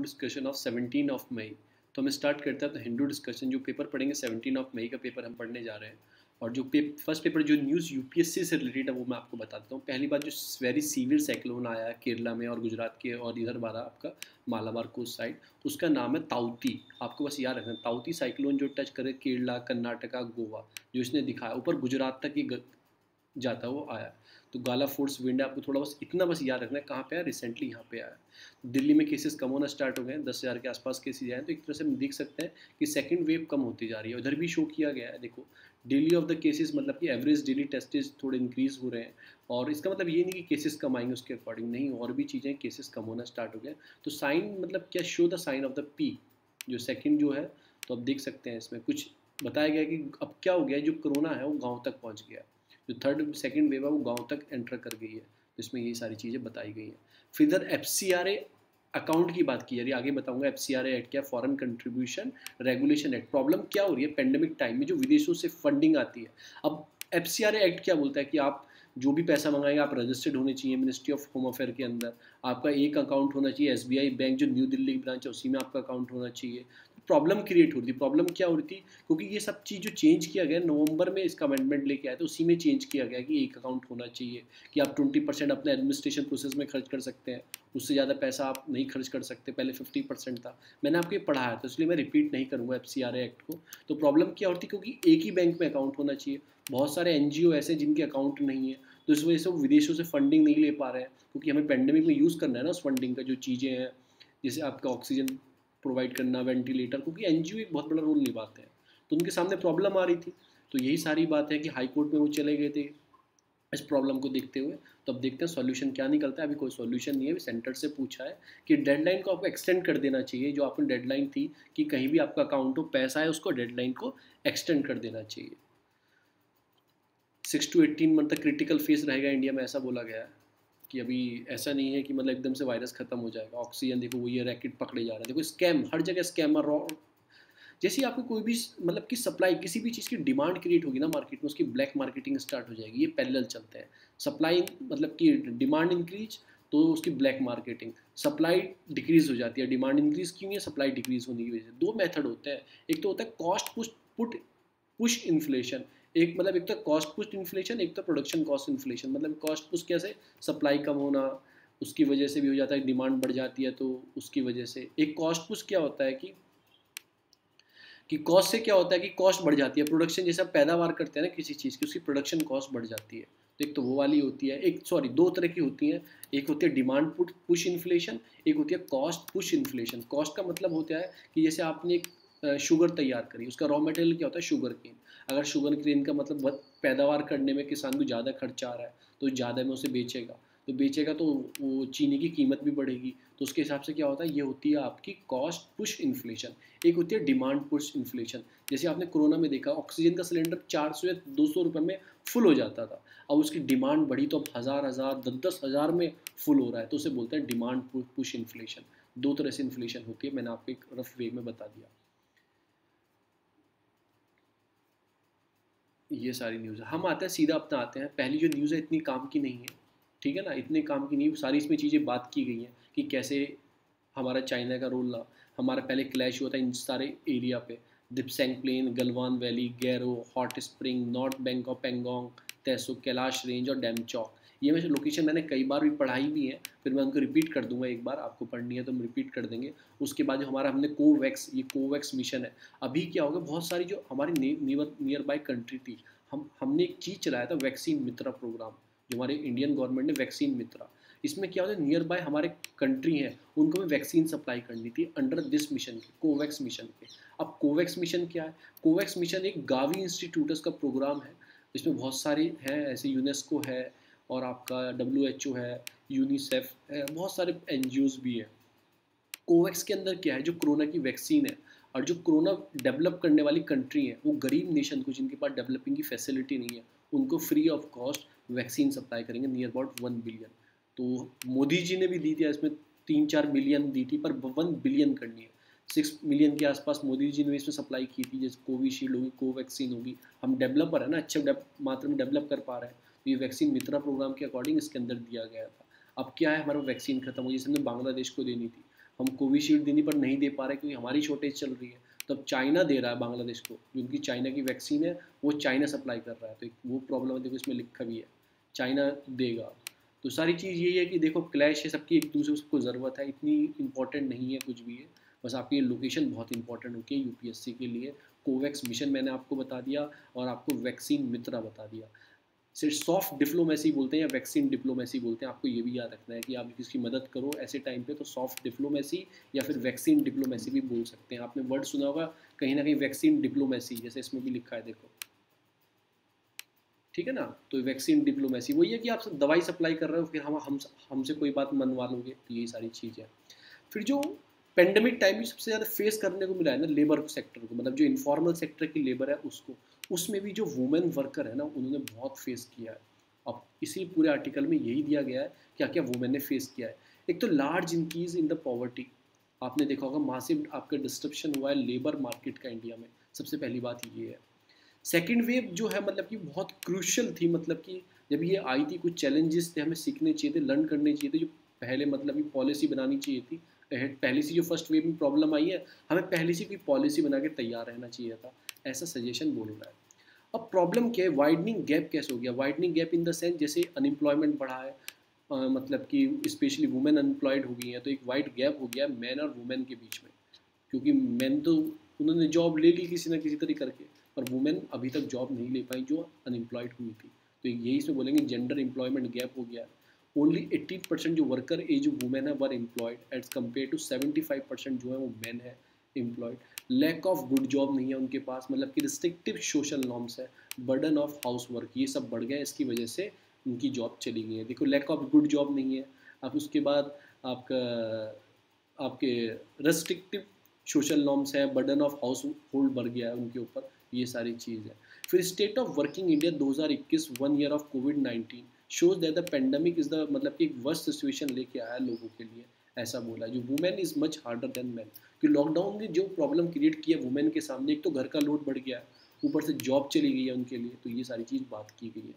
Discussion of 17 मई। तो हम start करते हैं तो हिंदू डिस्कशन जो पेपर पढ़ेंगे 17 मई का पेपर हम पढ़ने जा रहे हैं। और जो फर्स्ट पेपर जो न्यूज़ यूपीएससी से रिलेटेड है वो मैं आपको बताता हूँ। पहली बात जो वेरी सीवियर साइक्लोन आया केरला में और गुजरात के और इधर बारा आपका मालाबार कोस्ट साइड, उसका नाम है ताउती। आपको बस याद रखना ताउती साइक्लोन जो टच करे केरला, कर्नाटका, गोवा, जो इसने दिखाया ऊपर गुजरात तक ये जाता वो आया। तो गाला फोर्स विंड आपको थोड़ा बस इतना बस याद रखना है कहाँ पे आया, रिसेंटली यहाँ पे आया। दिल्ली में केसेस कम होना स्टार्ट हो गए, 10,000 के आसपास केसेस आए। तो एक तरह से हम देख सकते हैं कि सेकंड वेव कम होती जा रही है। उधर भी शो किया गया है, देखो डेली ऑफ द केसेस मतलब कि एवरेज डेली टेस्टेज थोड़े इंक्रीज़ हो रहे हैं। और इसका मतलब ये नहीं कि केसेस कम आएंगे उसके अकॉर्डिंग, नहीं, और भी चीज़ें केसेस कम होना स्टार्ट हो गए। तो साइन मतलब क्या, show the sign of the P जो सेकेंड जो है। तो आप देख सकते हैं इसमें कुछ बताया गया कि अब क्या हो गया, जो कोरोना है वो गाँव तक पहुँच गया, जो थर्ड सेकंड वेव है वो गांव तक एंटर कर गई है। तो इसमें ये सारी चीज़ें बताई गई हैं। फिर इधर एफसीआरए अकाउंट की बात की जा रही है, आगे बताऊंगा एफसीआरए एक्ट क्या, foreign contribution regulation act. Problem क्या हो रही है पेंडेमिक टाइम में, जो विदेशों से फंडिंग आती है। अब एफसीआरए एक्ट क्या बोलता है कि आप जो भी पैसा मंगाएंगे आप रजिस्टर्ड होने चाहिए मिनिस्ट्री ऑफ होम अफेयर के अंदर, आपका एक अकाउंट होना चाहिए। एसबीआई बैंक जो न्यू दिल्ली की ब्रांच है उसी में आपका अकाउंट होना चाहिए। प्रॉब्लम क्रिएट हो रही थी, प्रॉब्लम क्या हो रही थी, क्योंकि ये सब चीज़ जो चेंज किया गया नवंबर में इसका अमेंडमेंट लेके आया, तो उसी में चेंज किया गया कि एक अकाउंट होना चाहिए, कि आप 20% अपने एडमिनिस्ट्रेशन प्रोसेस में खर्च कर सकते हैं, उससे ज़्यादा पैसा आप नहीं खर्च कर सकते। पहले 50% था, मैंने आपको ये पढ़ाया था इसलिए मैं रिपीट नहीं करूँगा एफसीआरए एक्ट को। तो प्रॉब्लम क्या होती, क्योंकि एक ही बैंक में अकाउंट होना चाहिए, बहुत सारे एनजीओ ऐसे जिनके अकाउंट नहीं है, तो इस वजह से वो विदेशों से फंडिंग नहीं ले पा रहे हैं, क्योंकि हमें पेंडेमिक में यूज़ करना है ना उस फंडिंग का, जो चीज़ें हैं जैसे आपका ऑक्सीजन प्रोवाइड करना, वेंटिलेटर, क्योंकि एनजीओ एक बहुत बड़ा रोल निभाते हैं। तो उनके सामने प्रॉब्लम आ रही थी। तो यही सारी बात है कि हाई कोर्ट में वो चले गए थे इस प्रॉब्लम को देखते हुए। तो अब देखते हैं सॉल्यूशन क्या निकलता है। अभी कोई सॉल्यूशन नहीं है, अभी सेंटर से पूछा है कि डेडलाइन को आपको एक्सटेंड कर देना चाहिए। जो आपकी डेडलाइन थी कि कहीं भी आपका अकाउंट हो, पैसा है, उसको डेडलाइन को एक्सटेंड कर देना चाहिए। 6 to 18 मंथ तक क्रिटिकल फेस रहेगा इंडिया में, ऐसा बोला गया है। कि अभी ऐसा नहीं है कि मतलब एकदम से वायरस खत्म हो जाएगा। ऑक्सीजन देखो वो ये रैकेट पकड़े जा रहे हैं, देखो स्कैम हर जगह, स्कैमर। जैसे आपको कोई भी मतलब कि सप्लाई किसी भी चीज़ की डिमांड क्रिएट होगी ना मार्केट में, उसकी ब्लैक मार्केटिंग स्टार्ट हो जाएगी। ये पैरेलल चलते हैं, सप्लाई मतलब कि डिमांड इंक्रीज तो उसकी ब्लैक मार्केटिंग, सप्लाई डिक्रीज़ हो जाती है, डिमांड इंक्रीज़ क्यों है, सप्लाई डिक्रीज़ होने की वजह से। दो मेथड होते हैं, एक तो होता है कॉस्ट पुश इन्फ्लेशन, एक मतलब एक तो कॉस्ट पुश इन्फ्लेशन, एक तो प्रोडक्शन कॉस्ट इन्फ्लेशन। मतलब कॉस्ट पुश कैसे, सप्लाई कम होना उसकी वजह से भी हो जाता है, डिमांड बढ़ जाती है तो उसकी वजह से। एक कॉस्ट पुश क्या होता है कि कॉस्ट से क्या होता है कि कॉस्ट बढ़ जाती है, प्रोडक्शन जैसे आप पैदावार करते हैं ना किसी चीज़ की, उसकी प्रोडक्शन कॉस्ट बढ़ जाती है। तो एक तो वो वाली होती है, एक सॉरी दो तरह की होती हैं, एक होती है डिमांड पुश इन्फ्लेशन, एक होती है कॉस्ट पुश इन्फ्लेशन। कॉस्ट का मतलब होता है कि जैसे आपने एक शुगर तैयार करी, उसका रॉ मटेरियल क्या होता है, शुगर केन। अगर शुगर केन का मतलब पैदावार करने में किसान को ज़्यादा खर्चा आ रहा है तो ज़्यादा में उसे बेचेगा तो वो चीनी की कीमत भी बढ़ेगी। तो उसके हिसाब से क्या होता है, ये होती है आपकी कॉस्ट पुश इन्फ्लेशन। एक होती है डिमांड पुश इन्फ्लेशन, जैसे आपने कोरोना में देखा ऑक्सीजन का सिलेंडर 400 या 200 रुपये में फुल हो जाता था, अब उसकी डिमांड बढ़ी तो अब 1000, 10,000 में फुल हो रहा है, तो उसे बोलते हैं डिमांड पुश इन्फ्लेशन। दो तरह से इन्फ्लेशन होती है, मैंने आपको एक रफ वे में बता दिया। ये सारी न्यूज़ है, हम आते हैं सीधा अपना आते हैं। पहली जो न्यूज़ है इतनी काम की नहीं है, ठीक है ना, इतने काम की नहीं, सारी इसमें चीज़ें बात की गई हैं कि कैसे हमारा चाइना का रोल ना, हमारा पहले क्लैश हुआ था इन सारे एरिया पे, दिपसेंग प्लेन, गलवान वैली, गैरो, hot spring, north bank of Pangong, तैसो, कैलाश रेंज और डैमचौक। ये मैं लोकेशन मैंने कई बार भी पढ़ाई भी है, फिर मैं उनको रिपीट कर दूंगा, एक बार आपको पढ़नी है तो हम रिपीट कर देंगे। उसके बाद जो हमारा हमने कोवैक्स, ये कोवैक्स मिशन है। अभी क्या होगा, बहुत सारी जो हमारी नियर बाई कंट्री थी, हमने एक चीज़ चलाया था वैक्सीन मित्रा प्रोग्राम, जो हमारे इंडियन गवर्नमेंट ने वैक्सीन मित्रा। इसमें क्या होता है, नियर बाय हमारे कंट्री हैं उनको भी वैक्सीन सप्लाई करनी थी अंडर दिस मिशन के, कोवैक्स मिशन के। अब कोवैक्स मिशन क्या है, कोवैक्स मिशन एक गावी इंस्टीट्यूट्स का प्रोग्राम है, इसमें बहुत सारे हैं ऐसे, यूनेस्को है और आपका WHO है, यूनिसेफ है, बहुत सारे NGOs भी हैं। कोवैक्स के अंदर क्या है, जो कोरोना की वैक्सीन है और जो कोरोना डेवलप करने वाली कंट्री है, वो गरीब नेशन को जिनके पास डेवलपिंग की फैसिलिटी नहीं है, उनको free of cost vaccine supply करेंगे नियर अबाउट 1 बिलियन। तो मोदी जी ने भी दी थी, इसमें 3-4 बिलियन दी थी, पर 1 बिलियन करनी है, 6 मिलियन के आसपास मोदी जी ने इसमें सप्लाई की थी। जैसे कोविशील्ड होगी, कोवैक्सीन होगी, हम डेवलपर है ना, अच्छे मात्रा में डेवलप कर पा रहे हैं, ये वैक्सीन मित्रा प्रोग्राम के अकॉर्डिंग इसके अंदर दिया गया था। अब क्या है, हमारा वैक्सीन खत्म हो गई, हमने बांग्लादेश को देनी थी, हम कोविशील्ड देने पर नहीं दे पा रहे क्योंकि हमारी शॉर्टेज चल रही है। तो अब चाइना दे रहा है बांग्लादेश को, जो उनकी चाइना की वैक्सीन है वो चाइना सप्लाई कर रहा है। तो एक वो प्रॉब्लम है, देखो इसमें लिखा भी है चाइना देगा। तो सारी चीज़ यही है कि देखो क्लैश है सबकी, एक दूसरे उसको ज़रूरत है, इतनी इंपॉर्टेंट नहीं है कुछ भी है, बस आपकी लोकेशन बहुत इंपॉर्टेंट होती है यूपीएससी के लिए। कोवैक्स मिशन मैंने आपको बता दिया और आपको वैक्सीन मित्रा बता दिया। सिर्फ सॉफ्ट डिप्लोमेसी बोलते हैं या वैक्सीन डिप्लोमेसी बोलते हैं, आपको ये भी याद रखना है कि आप किसकी मदद करो ऐसे टाइम पे, तो सॉफ्ट डिप्लोमेसी या फिर वैक्सीन डिप्लोमेसी भी बोल सकते हैं। आपने वर्ड सुना होगा कहीं ना कहीं वैक्सीन डिप्लोमेसी, जैसे इसमें भी लिखा है देखो, ठीक है ना। तो वैक्सीन डिप्लोमेसी वही है कि आप सब दवाई सप्लाई कर रहे हो फिर हमसे कोई बात मनवा लोगे। तो यही सारी चीज़ है। फिर जो पेंडेमिक टाइम में सबसे ज़्यादा फेस करने को मिला है ना लेबर सेक्टर को, मतलब जो इन्फॉर्मल सेक्टर की लेबर है उसको, उसमें भी जो वुमेन वर्कर है ना उन्होंने बहुत फेस किया है। अब इसी पूरे आर्टिकल में यही दिया गया है क्या क्या वुमेन ने फेस किया है। एक तो large increase in the poverty, आपने देखा होगा मासिव आपका डिस्ट्रप्शन हुआ है लेबर मार्केट का इंडिया में, सबसे पहली बात ये है। सेकेंड वेव जो है मतलब कि बहुत क्रूशल थी, मतलब कि जब ये आई थी कुछ चैलेंजेस थे, हमें सीखने चाहिए थे, लर्न करने चाहिए थे, जो पहले मतलब कि पॉलिसी बनानी चाहिए थी पहले से। जो फर्स्ट वेव में प्रॉब्लम आई है हमें पहले से कोई पॉलिसी बना के तैयार रहना चाहिए था, ऐसा सजेशन बोल रहा है। अब प्रॉब्लम क्या है, वाइडनिंग गैप कैसे हो गया? Widening gap in the sense जैसे अनएम्प्लॉयमेंट बढ़ा है, मतलब कि स्पेशली वुमेन अनएम्प्लॉयड हो गई हैं, तो एक वाइड गैप हो गया मैन और वुमेन के बीच में, क्योंकि मैन तो उन्होंने जॉब ले ली किसी ना किसी तरीके करके, पर वुमेन अभी तक जॉब नहीं ले पाई जो अनएम्प्लॉयड हुई थी। तो यही से बोलेंगे जेंडर एम्प्लॉयमेंट गैप हो गया है। ओनली 18% जो वर्कर एज वुमेन है were employed as compare to 75% जो है वो मैन है employed. Lack of good job नहीं है उनके पास, मतलब कि रिस्ट्रिक्टिव सोशल नॉर्म्स है, बर्डन ऑफ हाउस वर्क, ये सब बढ़ गया, इसकी वजह से उनकी जॉब चली गई है। देखो लैक ऑफ गुड जॉब नहीं है, आप उसके बाद आपका आपके रिस्ट्रिक्टिव सोशल नॉर्म्स है, बर्डन ऑफ हाउस होल्ड बढ़ गया है उनके ऊपर, ये सारी चीज़ है। फिर state of working India 2021 one year of कोविड-19 shows that the pandemic is the मतलब कि एक वर्स्ट सिचुएशन लेके आया लोगों के लिए, ऐसा बोला है। जो women is much harder than man, कि लॉकडाउन ने जो प्रॉब्लम क्रिएट किया वुमेन के सामने, एक तो घर का लोड बढ़ गया है, ऊपर से जॉब चली गई है उनके लिए, तो ये सारी चीज़ बात की गई है।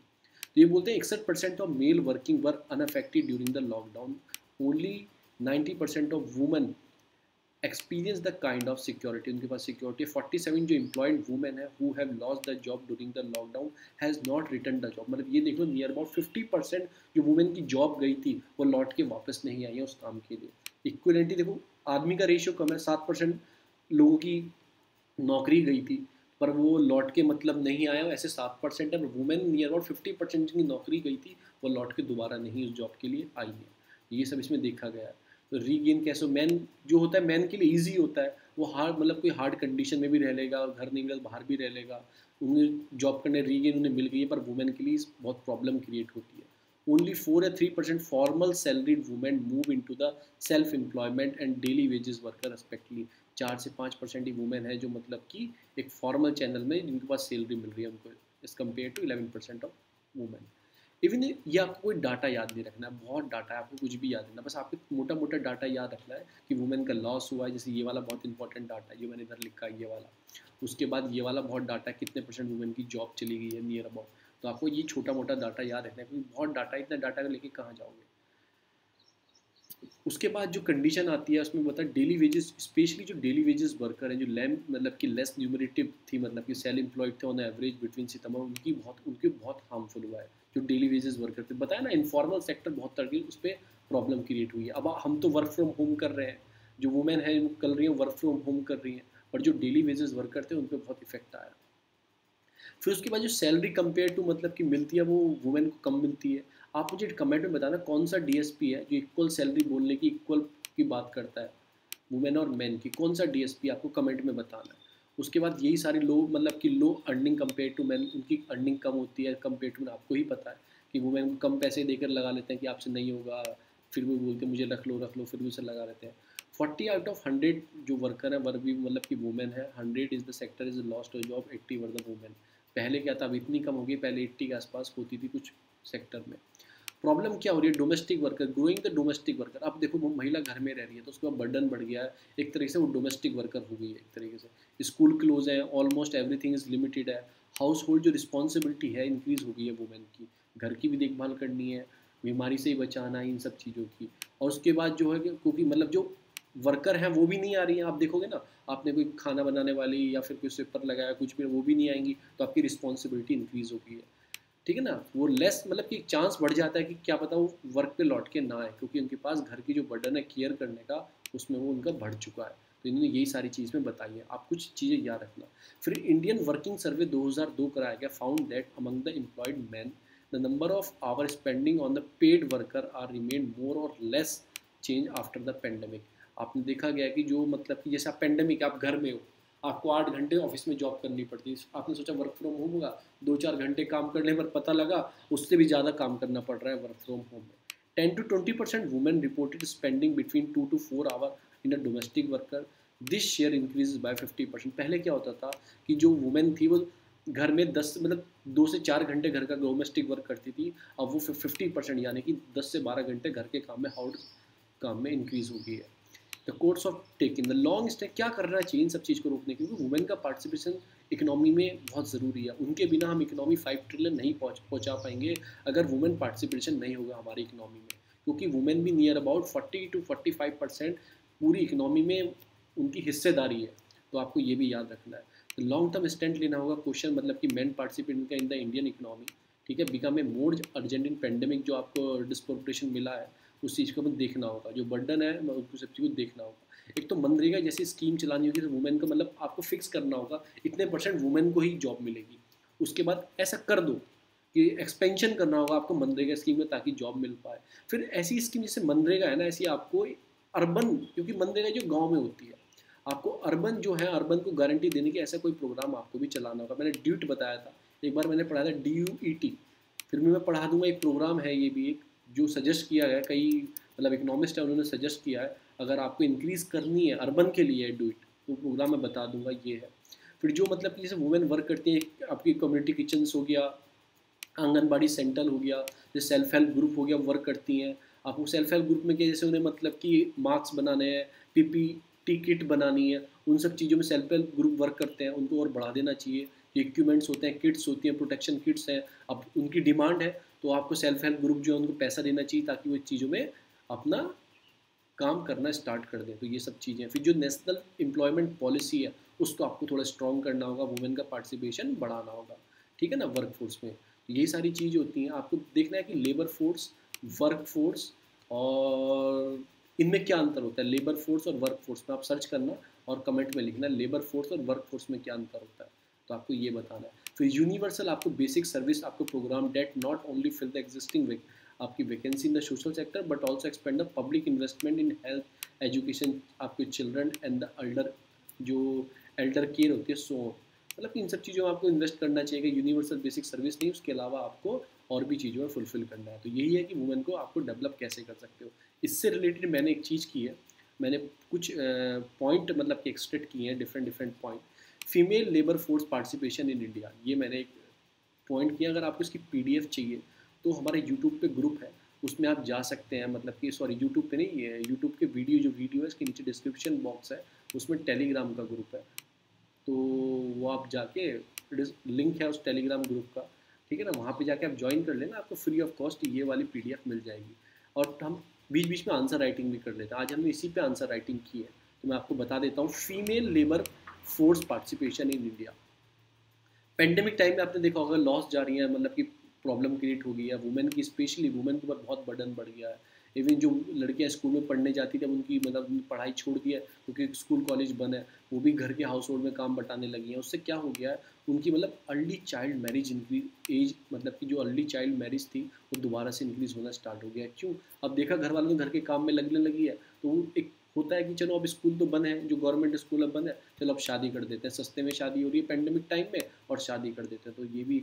तो ये बोलते हैं 61% of male working were unaffected during the lockdown, only 90% of women experience the kind of security, उनके पास सिक्योरिटी। 47 जो एम्प्लॉयड वुमेन है who have lost the job during the lockdown has not return the job, मतलब ये देख लो near about 50% जो women की जॉब गई थी वो लौट के वापस नहीं आई है उस काम के लिए। इक्वलिटी देखो आदमी का रेशियो कम है, 7% लोगों की नौकरी गई थी पर वो लौट के मतलब नहीं आया, ऐसे 7% है, पर वुमेन नियर अबाउट 50% जिनकी नौकरी गई थी वो लौट के दोबारा नहीं उस जॉब के लिए आई है, ये सब इसमें देखा गया है। तो रीगेन कैसे, मैन जो होता है मैन के लिए ईजी होता है, वो हार्ड मतलब कोई हार्ड कंडीशन में भी रह लेगा, घर नहीं मिला तो बाहर भी रह लेगा, उन्हें जॉब करने रीगेन उन्हें मिल गई है, पर वुमेन के लिए बहुत प्रॉब्लम क्रिएट होती है। ओनली 4 या 3% formal salaried women move into the self employment and daily wages worker respectively, 4 से 5% ही वुमेन है जो मतलब कि एक फॉर्मल चैनल में जिनके पास सैलरी मिल रही है उनको, इस compare to 11% of women. Even ये आपको कोई डाटा याद नहीं रखना है, बहुत डाटा है, आपको कुछ भी याद नहीं, बस आपको मोटा मोटा डाटा याद रखना है कि वुमेन का लॉस हुआ है, जैसे ये वाला बहुत इंपॉर्टेंट डाटा है, ये मैंने इधर लिखा है ये वाला, उसके बाद ये वाला बहुत डाटा है कितने % वुमेन की जॉब चली गई है नियर अबाउट। तो आपको ये छोटा मोटा डाटा याद रखना है क्योंकि बहुत डाटा, इतना डाटा लेके कहाँ जाओगे। उसके बाद जो कंडीशन आती है उसमें बता डेली वेजेस, स्पेशली जो डेली वेजेस वर्कर हैं जो लैम्प मतलब कि लेस न्यूमरेटिव थी, मतलब कि सेल्फ एम्प्लॉयड थे ऑन एवरेज बिटवीन सितंबर, उनकी बहुत हार्मफुल हुआ है जो डेली वेजेस वर्कर थे। बताया ना इनफॉर्मल सेक्टर बहुत तरह उस पर प्रॉब्लम क्रिएट हुई है। अब हम तो वर्क फ्रॉम होम कर रहे हैं, जो वुमेन है वो कर रही हैं वर्क फ्रॉम होम कर रही हैं, पर जो डेली वेजेस वर्कर थे उन पर बहुत इफेक्ट आया। फिर उसके बाद जो सैलरी कंपेयर टू मतलब कि मिलती है वो वुमेन को कम मिलती है। आप मुझे कमेंट में बताना कौन सा डीएसपी है जो इक्वल सैलरी बोलने की इक्वल की बात करता है वुमेन और मैन की, कौन सा डीएसपी आपको कमेंट में बताना है। उसके बाद यही सारे लो मतलब कि low earning compare to man, उनकी अर्निंग कम होती है कंपेयर टू मैन, आपको ही पता है कि वुमेन को कम पैसे देकर लगा लेते हैं कि आपसे नहीं होगा, फिर भी बोलते हैं मुझे रख लो फिर भी उसे लगा लेते हैं। 40 आउट ऑफ 100 जो वर्कर हैं वर भी मतलब कि वुमेन है, 100 is the sector is lost a job, 80 were the women. पहले क्या था, अब इतनी कम हो गई, पहले 80 के आसपास होती थी कुछ सेक्टर में। प्रॉब्लम क्या हो रही है, domestic worker, growing the domestic worker. अब देखो महिला घर में रह रही है तो उसका बर्डन बढ़ गया है, एक तरीके से वो डोमेस्टिक वर्कर हो गई है एक तरीके से। स्कूल क्लोज है, ऑलमोस्ट एवरीथिंग इज लिमिटेड है, हाउस होल्ड जो रिस्पॉन्सिबिलिटी है इंक्रीज हो गई है वुमेन की, घर की भी देखभाल करनी है, बीमारी से ही बचाना है, इन सब चीज़ों की। और उसके बाद जो है क्योंकि मतलब जो वर्कर हैं वो भी नहीं आ रही हैं। आप देखोगे ना, आपने कोई खाना बनाने वाली या फिर कोई स्वीपर लगाया कुछ भी, वो भी नहीं आएंगी, तो आपकी रिस्पॉन्सिबिलिटी इंक्रीज़ होगी है, ठीक है ना। वो लेस मतलब कि चांस बढ़ जाता है कि क्या पता वो वर्क पे लौट के ना आए, क्योंकि उनके पास घर की जो बर्डन है केयर करने का, उसमें वो उनका बढ़ चुका है। तो इन्होंने यही सारी चीज़ में बताई है, आप कुछ चीज़ें याद रखना। फिर इंडियन वर्किंग सर्वे 2002 कराया गया, found that among the employed man the number of hour spending on the paid worker are remain more or less change after the pandemic. आपने देखा गया कि जो मतलब कि जैसा पेंडेमिक आप घर में हो, आपको 8 घंटे ऑफिस में जॉब करनी पड़ती है, आपने सोचा वर्क फ्रॉम होम होगा, 2-4 घंटे काम करने पर पता लगा उससे भी ज़्यादा काम करना पड़ रहा है वर्क फ्रॉम होम में। 10 to 20% women reported spending between 2 to 4 hour in a domestic worker, this share increase by 50%। पहले क्या होता था कि जो वुमेन थी वो घर में 2 से 4 घंटे घर का डोमेस्टिक वर्क करती थी, अब वो 50% यानी कि 10 से 12 घंटे घर के काम में, हाउस काम में इंक्रीज़ हो गई है। The course of taking the long step, क्या करना चाहिए इन सब चीज़ को रोकने के लिए, क्योंकि वुमेन का पार्टिसिपेशन इकोनॉमी में बहुत ज़रूरी है। उनके बिना हम इकोनॉमी 5 ट्रिलियन नहीं पहुँचा पाएंगे अगर वुमेन पार्टिसिपेशन नहीं होगा हमारी इकोनॉमी में, क्योंकि वुमेन भी नियर अबाउट 40 to 45% पूरी इकोनॉमी में उनकी हिस्सेदारी है। तो आपको ये भी याद रखना है। तो लॉन्ग टर्म स्टैंड लेना होगा क्वेश्चन, मतलब कि मैन पार्टिसिपेंट का इन द इंडियन इकोनॉमी, ठीक है, become a more urgent in pandemic. जो आपको डिस्प्रोपोर्शन मिला है उस चीज़ को हमें देखना होगा, जो बर्डन है उसको सब चीज़ को देखना होगा। एक तो मनरेगा जैसी स्कीम चलानी होगी, तो वुमेन को मतलब आपको फिक्स करना होगा इतने % वुमेन को ही जॉब मिलेगी। उसके बाद ऐसा कर दो कि एक्सपेंशन करना होगा आपको मनरेगा स्कीम में ताकि जॉब मिल पाए। फिर ऐसी स्कीम जैसे मनरेगा है ना, ऐसी आपको अर्बन, क्योंकि मनरेगा जो गाँव में होती है, आपको अर्बन जो है अर्बन को गारंटी देने की ऐसा कोई प्रोग्राम आपको भी चलाना होगा। मैंने ड्यूट बताया था एक बार, मैंने पढ़ाया था DUET, फिर मैं पढ़ा दूंगा। एक प्रोग्राम है ये भी, एक जो सजेस्ट किया है, कई मतलब इकोनॉमिस्ट है उन्होंने सजेस्ट किया है, अगर आपको इंक्रीज़ करनी है अर्बन के लिए डू इट, वो प्रोग्राम मैं बता दूंगा ये है। फिर जो मतलब कि जैसे वुमेन वर्क करती हैं, आपकी कम्युनिटी किचन्स हो गया, आंगनबाड़ी सेंटर हो गया, जैसे सेल्फ हेल्प ग्रुप हो गया, वर्क करती हैं। आपको सेल्फ हेल्प ग्रुप में क्या, जैसे उन्हें मतलब कि मास्क बनाने हैं, PPT किट बनानी है, उन सब चीज़ों में सेल्फ हेल्प ग्रुप वर्क करते हैं, उनको और बढ़ा देना चाहिए। इक्विपमेंट्स होते हैं, किट्स होती हैं, प्रोटेक्शन किट्स हैं, अब उनकी डिमांड है, तो आपको सेल्फ हेल्प ग्रुप जो है उनको पैसा देना चाहिए ताकि वो इस चीज़ों में अपना काम करना स्टार्ट कर दें। तो ये सब चीज़ें। फिर जो नेशनल एम्प्लॉयमेंट पॉलिसी है उसको आपको थोड़ा स्ट्रॉन्ग करना होगा, वुमेन का पार्टिसिपेशन बढ़ाना होगा, ठीक है ना, वर्क फोर्स में। यही सारी चीज़ें होती हैं। आपको देखना है कि लेबर फोर्स, वर्क फोर्स, और इनमें क्या अंतर होता है। लेबर फोर्स और वर्क फोर्स में आप सर्च करना और कमेंट में लिखना लेबर फोर्स और वर्क फोर्स में क्या अंतर होता है, तो आपको ये बताना है। फिर यूनिवर्सल आपको बेसिक सर्विस, आपको program that not only fill the existing आपकी vacancy in the social sector but also expand the public investment in health education, आपके चिल्ड्रन एंड द एल्डर, जो एल्डर केयर होती है, सो मतलब इन सब चीज़ों में आपको इन्वेस्ट करना चाहिए। यूनिवर्सल बेसिक सर्विस नहीं, उसके अलावा आपको और भी चीज़ों में फुलफिल करना है। तो यही है कि वुमेन को आपको डेवलप कैसे कर सकते हो। इससे रिलेटेड मैंने एक चीज़ की है, मैंने कुछ पॉइंट मतलब कि एक्सट्रैक्ट किए हैं, different point. Female labour force participation in India, ये मैंने एक पॉइंट किया। अगर आपको इसकी PDF चाहिए तो हमारे YouTube पे ग्रुप है, उसमें आप जा सकते हैं, मतलब कि सॉरी YouTube पे नहीं, ये YouTube के वीडियो है इसके नीचे डिस्क्रिप्शन बॉक्स है, उसमें टेलीग्राम का ग्रुप है, तो वो आप जाके लिंक है उस टेलीग्राम ग्रुप का, ठीक है ना, वहाँ पर जाके आप ज्वाइन कर लेना, आपको फ्री ऑफ कॉस्ट ये वाली PDF मिल जाएगी। और हम बीच में आंसर राइटिंग भी कर लेते हैं, आज हमने इसी पर आंसर राइटिंग की है, तो मैं आपको बता देता हूँ। Female labour force participation in India, pandemic time में आपने देखा होगा लॉस जा रही है, मतलब कि प्रॉब्लम क्रिएट हो गई है वुमेन की, स्पेशली वुमेन के ऊपर बहुत बर्डन बढ़ गया है। इवन जो लड़कियां स्कूल में पढ़ने जाती थी, अब उनकी मतलब पढ़ाई छोड़ दी है क्योंकि स्कूल कॉलेज बंद है, वो भी घर के हाउस होल्ड में काम बटाने लगी हैं। उससे क्या हो गया है, उनकी मतलब अर्ली चाइल्ड मैरिज एज, मतलब कि जो अर्ली चाइल्ड मैरिज थी वो दोबारा से इंक्रीज़ होना स्टार्ट हो गया। क्यों, अब देखा घर वालों ने घर के काम में लगने लगी है, तो वो एक होता है कि चलो अब स्कूल तो बंद है, जो गवर्नमेंट स्कूल अब बंद है, चलो अब शादी कर देते हैं, सस्ते में शादी हो रही है पेंडेमिक टाइम में और शादी कर देते हैं। तो ये भी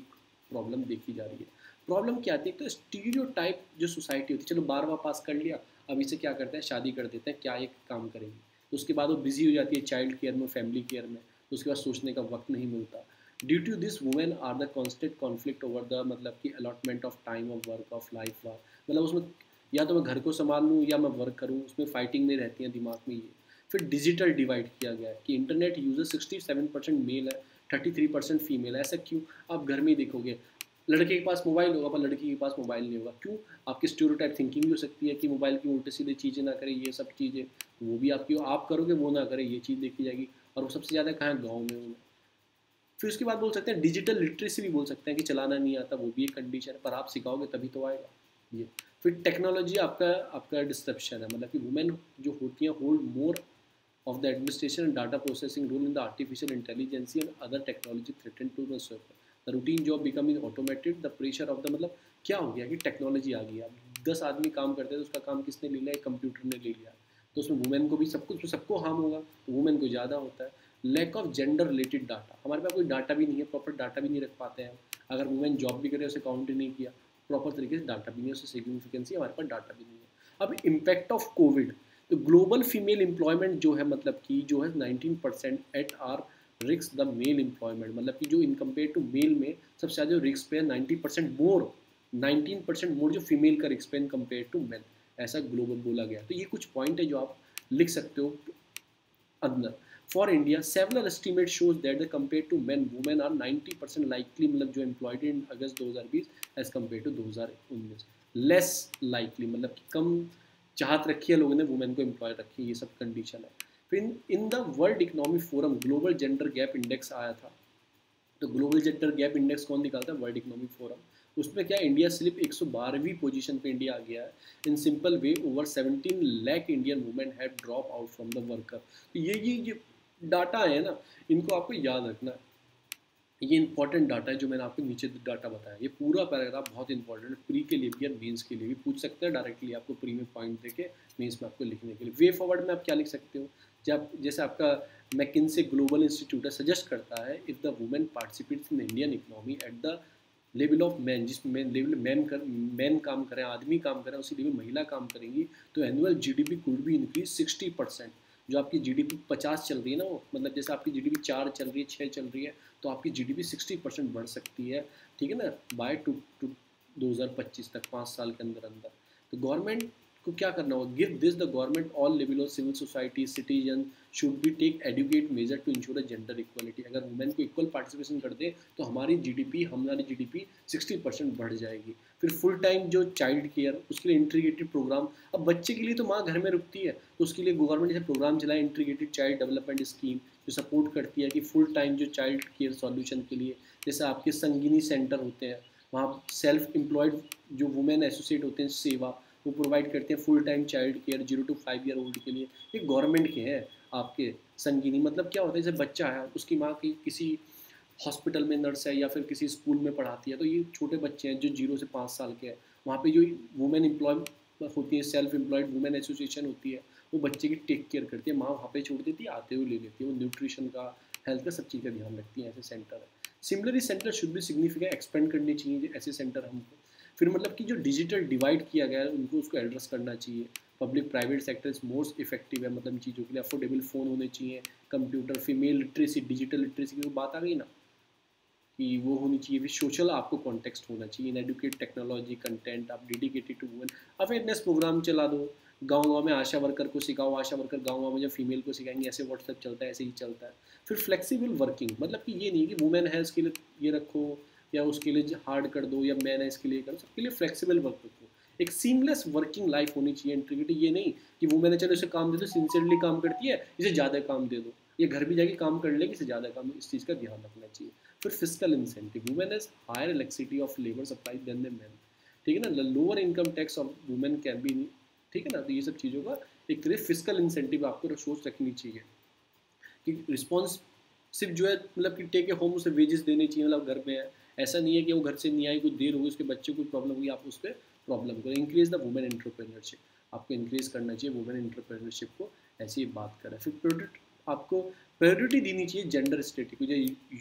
प्रॉब्लम देखी जा रही है। प्रॉब्लम क्या आती है, तो स्टीरियोटाइप जो सोसाइटी होती है, चलो 12वां पास कर लिया, अब इसे क्या करते हैं शादी कर देते हैं, क्या ये काम करेंगी, तो उसके बाद वो बिजी हो जाती है चाइल्ड केयर में, फैमिली केयर में, तो उसके बाद सोचने का वक्त नहीं मिलता। Due to this women are the constant conflict over the मतलब कि allotment of time of work of life work, मतलब उसमें या तो मैं घर को संभाल लूँ या मैं वर्क करूँ, उसमें फाइटिंग नहीं रहती है दिमाग में ये। फिर डिजिटल डिवाइड किया गया है कि इंटरनेट यूज़र 67% मेल है, 33% फीमेल है। ऐसा क्यों, आप घर में देखोगे लड़के के पास मोबाइल होगा पर लड़की के पास मोबाइल नहीं होगा। क्यों? आपकी स्टीरियोटाइप थिंकिंग भी हो सकती है कि मोबाइल की उल्टे सीधे चीज़ें ना करें, ये सब चीज़ें वो भी आपकी, आप करोगे वो ना करें, ये चीज़ देखी जाएगी। और वो सबसे ज़्यादा कहाँ गाँव में होना। फिर उसके बाद बोल सकते हैं डिजिटल लिटरेसी भी बोल सकते हैं कि चलाना नहीं आता, वो भी एक कंडीशन है, पर आप सिखाओगे तभी तो आएगा ये। फिर टेक्नोलॉजी आपका डिस्ट्रप्शन है, मतलब कि वुमेन जो होती हैं hold more of the administration and data processing role in the artificial intelligence and other technology threaten to the serve the routine job becoming automated the pressure of the, मतलब क्या हो गया कि टेक्नोलॉजी आ गई। अब 10 आदमी काम करते हैं तो उसका काम किसने ले लिया? एक कंप्यूटर ने ले लिया। तो उसमें वुमेन को भी सब कुछ, सबको हार्म होगा, तो वुमेन को ज़्यादा होता है। Lack of gender related data, हमारे पास कोई डाटा भी नहीं है, प्रॉपर डाटा भी नहीं रख पाते हैं। अगर वुमेन जॉब भी करे उसे काउंट नहीं किया प्रॉपर तरीके से, डाटा भी नहीं है उससे, सिग्निफिकेंसी हमारे पास डाटा भी नहीं है। अब इम्पैक्ट ऑफ कोविड, तो ग्लोबल फीमेल एम्प्लॉयमेंट जो है मतलब कि जो है 19% at are risk the male employment, मतलब कि जो इन कंपेयर टू मेल में सबसे ज़्यादा जो रिस्क पे है 19% मोर जो फीमेल का रिस्क पे इन कंपेयर टू मैन, ऐसा ग्लोबल बोला गया। तो ये कुछ पॉइंट है जो आप लिख सकते हो अंदर। For India several estimate shows that the compare to man women are 90% likely, मतलब जो employed in August 2020 as compare to 2019 less likely, मतलब कि कम चाहत रखी है लोगों ने वुमेन को एम्प्लॉय रखी, ये सब कंडीशन है। फिर in the world economic forum global gender gap index आया था, तो ग्लोबल जेंडर गैप इंडेक्स कौन निकालता है? World economic forum. उसमें क्या इंडिया सिर्फ 112वीं पोजीशन पे इंडिया आ गया है। In simple way over 17 lakh Indian women have drop out from the worker. तो ये डाटा है ना, इनको आपको याद रखना है, ये इंपॉर्टेंट डाटा है जो मैंने आपको नीचे डाटा बताया। ये पूरा पैराग्राफ बहुत इंपॉर्टेंट है, प्री के लिए भी और मेंस के लिए भी पूछ सकते हैं डायरेक्टली आपको, प्री में पॉइंट देके मेंस में आपको लिखने के लिए। वे फॉरवर्ड में आप क्या लिख सकते हो? जब जैसे आपका मैकिन्से ग्लोबल इंस्टीट्यूट है, सजेस्ट करता है if the women participates in Indian economy at the level of man, जिस लेवल मैन काम करें, आदमी काम करें, उसी लेवल महिला काम करेंगी, तो एनुअल GDP कुड भी इंक्रीज 60%। जो आपकी GDP 50 चल रही है ना, वो मतलब जैसे आपकी GDP 4 चल रही है, 6 चल रही है, तो आपकी GDP 60% बढ़ सकती है, ठीक है ना, बाय 2025 तक, 5 साल के अंदर अंदर। तो गवर्नमेंट को क्या करना होगा? Give this the government all level of civil society citizen should be take educate measure to ensure a gender equality. अगर वुमेन को इक्वल पार्टिसिपेशन कर दे तो हमारी जीडीपी 60% बढ़ जाएगी। फिर फुल टाइम जो चाइल्ड केयर, उसके लिए इंटीग्रेटेड प्रोग्राम। अब बच्चे के लिए तो माँ घर में रुकती है, तो उसके लिए गवर्नमेंट ने प्रोग्राम चलाया इंटीग्रेटेड चाइल्ड डेवलपमेंट स्कीम, जो सपोर्ट करती है कि फुल टाइम जो चाइल्ड केयर सॉल्यूशन के लिए, जैसे आपके संगिनी सेंटर होते हैं, वहाँ सेल्फ एम्प्लॉयड जो वुमेन एसोसिएट होते हैं सेवा, वो प्रोवाइड करते हैं full time child care 0 to 5 year old के लिए। ये गवर्नमेंट के हैं आपके संगीनी, मतलब क्या होता है, जैसे बच्चा है उसकी माँ की किसी हॉस्पिटल में नर्स है या फिर किसी स्कूल में पढ़ाती है, तो ये छोटे बच्चे हैं जो 0 से 5 साल के हैं, वहाँ पे जो वुमेन एम्प्लॉय होती है, सेल्फ एम्प्लॉयड वुमेन एसोसिएशन होती है, वो बच्चे की टेक केयर करती है, माँ वहाँ पे छोड़ देती है, आते हुए ले लेती है, वो न्यूट्रिशन का, हेल्थ का, सब चीज़ का ध्यान रखती है। ऐसे सेंटर है। सिमिलरली सेंटर शुड भी सिग्निफिकेंट एक्सपेंड करनी चाहिए ऐसे सेंटर हमको। फिर मतलब कि जो डिजिटल डिवाइड किया गया है उनको, उसको एड्रेस करना चाहिए। Public private sector is most effective है, मतलब चीज़ों के लिए अफोर्डेबल फ़ोन होने चाहिए, computer, female literacy, digital literacy की वो बात आ गई ना कि वो होनी चाहिए। फिर सोशल आपको कॉन्टेक्स्ट होना चाहिए, इन एडुकेट टेक्नोलॉजी कंटेंट आप dedicated to women. Awareness programme चला दो, गाँव में आशा वर्कर को सिखाओ, आशा वर्कर गाँव में जब फीमेल को सिखाएंगे, ऐसे व्हाट्सएप चलता है, ऐसे ही चलता है। फिर फ्लेक्सिबल वर्किंग, मतलब कि ये नहीं कि वुमेन है उसके लिए ये रखो या उसके लिए हार्ड कर दो या मैन है इसके लिए करो, सबके लिए फ्लेक्सिबल वर्क रखो। एक सीमलेस वर्किंग लाइफ होनी चाहिए, इंटीग्रिटी। ये नहीं कि वुमेन है चलो इसे काम दे दो, सिंसियरली काम करती है, इसे ज़्यादा काम दे दो, ये घर भी जाके काम कर लेगी, इसे ज़्यादा काम, इस चीज़ का ध्यान रखना चाहिए। फिर fiscal incentive, women has higher electricity of labour supply than the man, ठीक है ना, lower income tax of women can be, ठीक है ना। तो ये सब चीज़ों का एक तरह फिस्कल इंसेंटिव आपको सोच रखनी चाहिए कि रिस्पॉन्स सिर्फ जो है मतलब कि टेक ए होम, उसे वेजेस देने चाहिए, मतलब घर में है, ऐसा नहीं है कि वो घर से नहीं आई, कोई देर होगी, उसके बच्चे को प्रॉब्लम होगी, आप उस पर प्रॉब्लम करें। इंक्रीज द वुमेन एंटरप्रेन्योरशिप, आपको इंक्रीज करना चाहिए वुमेन एंटरप्रेन्योरशिप को, ऐसी बात करें। फिर प्रोडक्ट आपको प्रायोरिटी देनी चाहिए जेंडर स्टेटी को,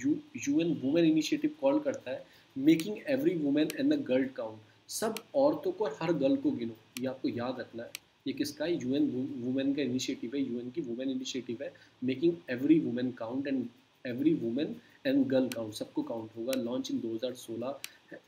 जो UN वुमेन इनिशिएटिव कॉल करता है making every women and the girl count, सब औरतों को हर गर्ल को गिनो, ये आपको याद रखना है। ये किसका है? UN वुमेन का इनिशिएटिव है, UN की वुमेन इनिशिएटिव है, making every women count and every women and girl count, सबको काउंट होगा। Launch in 2016।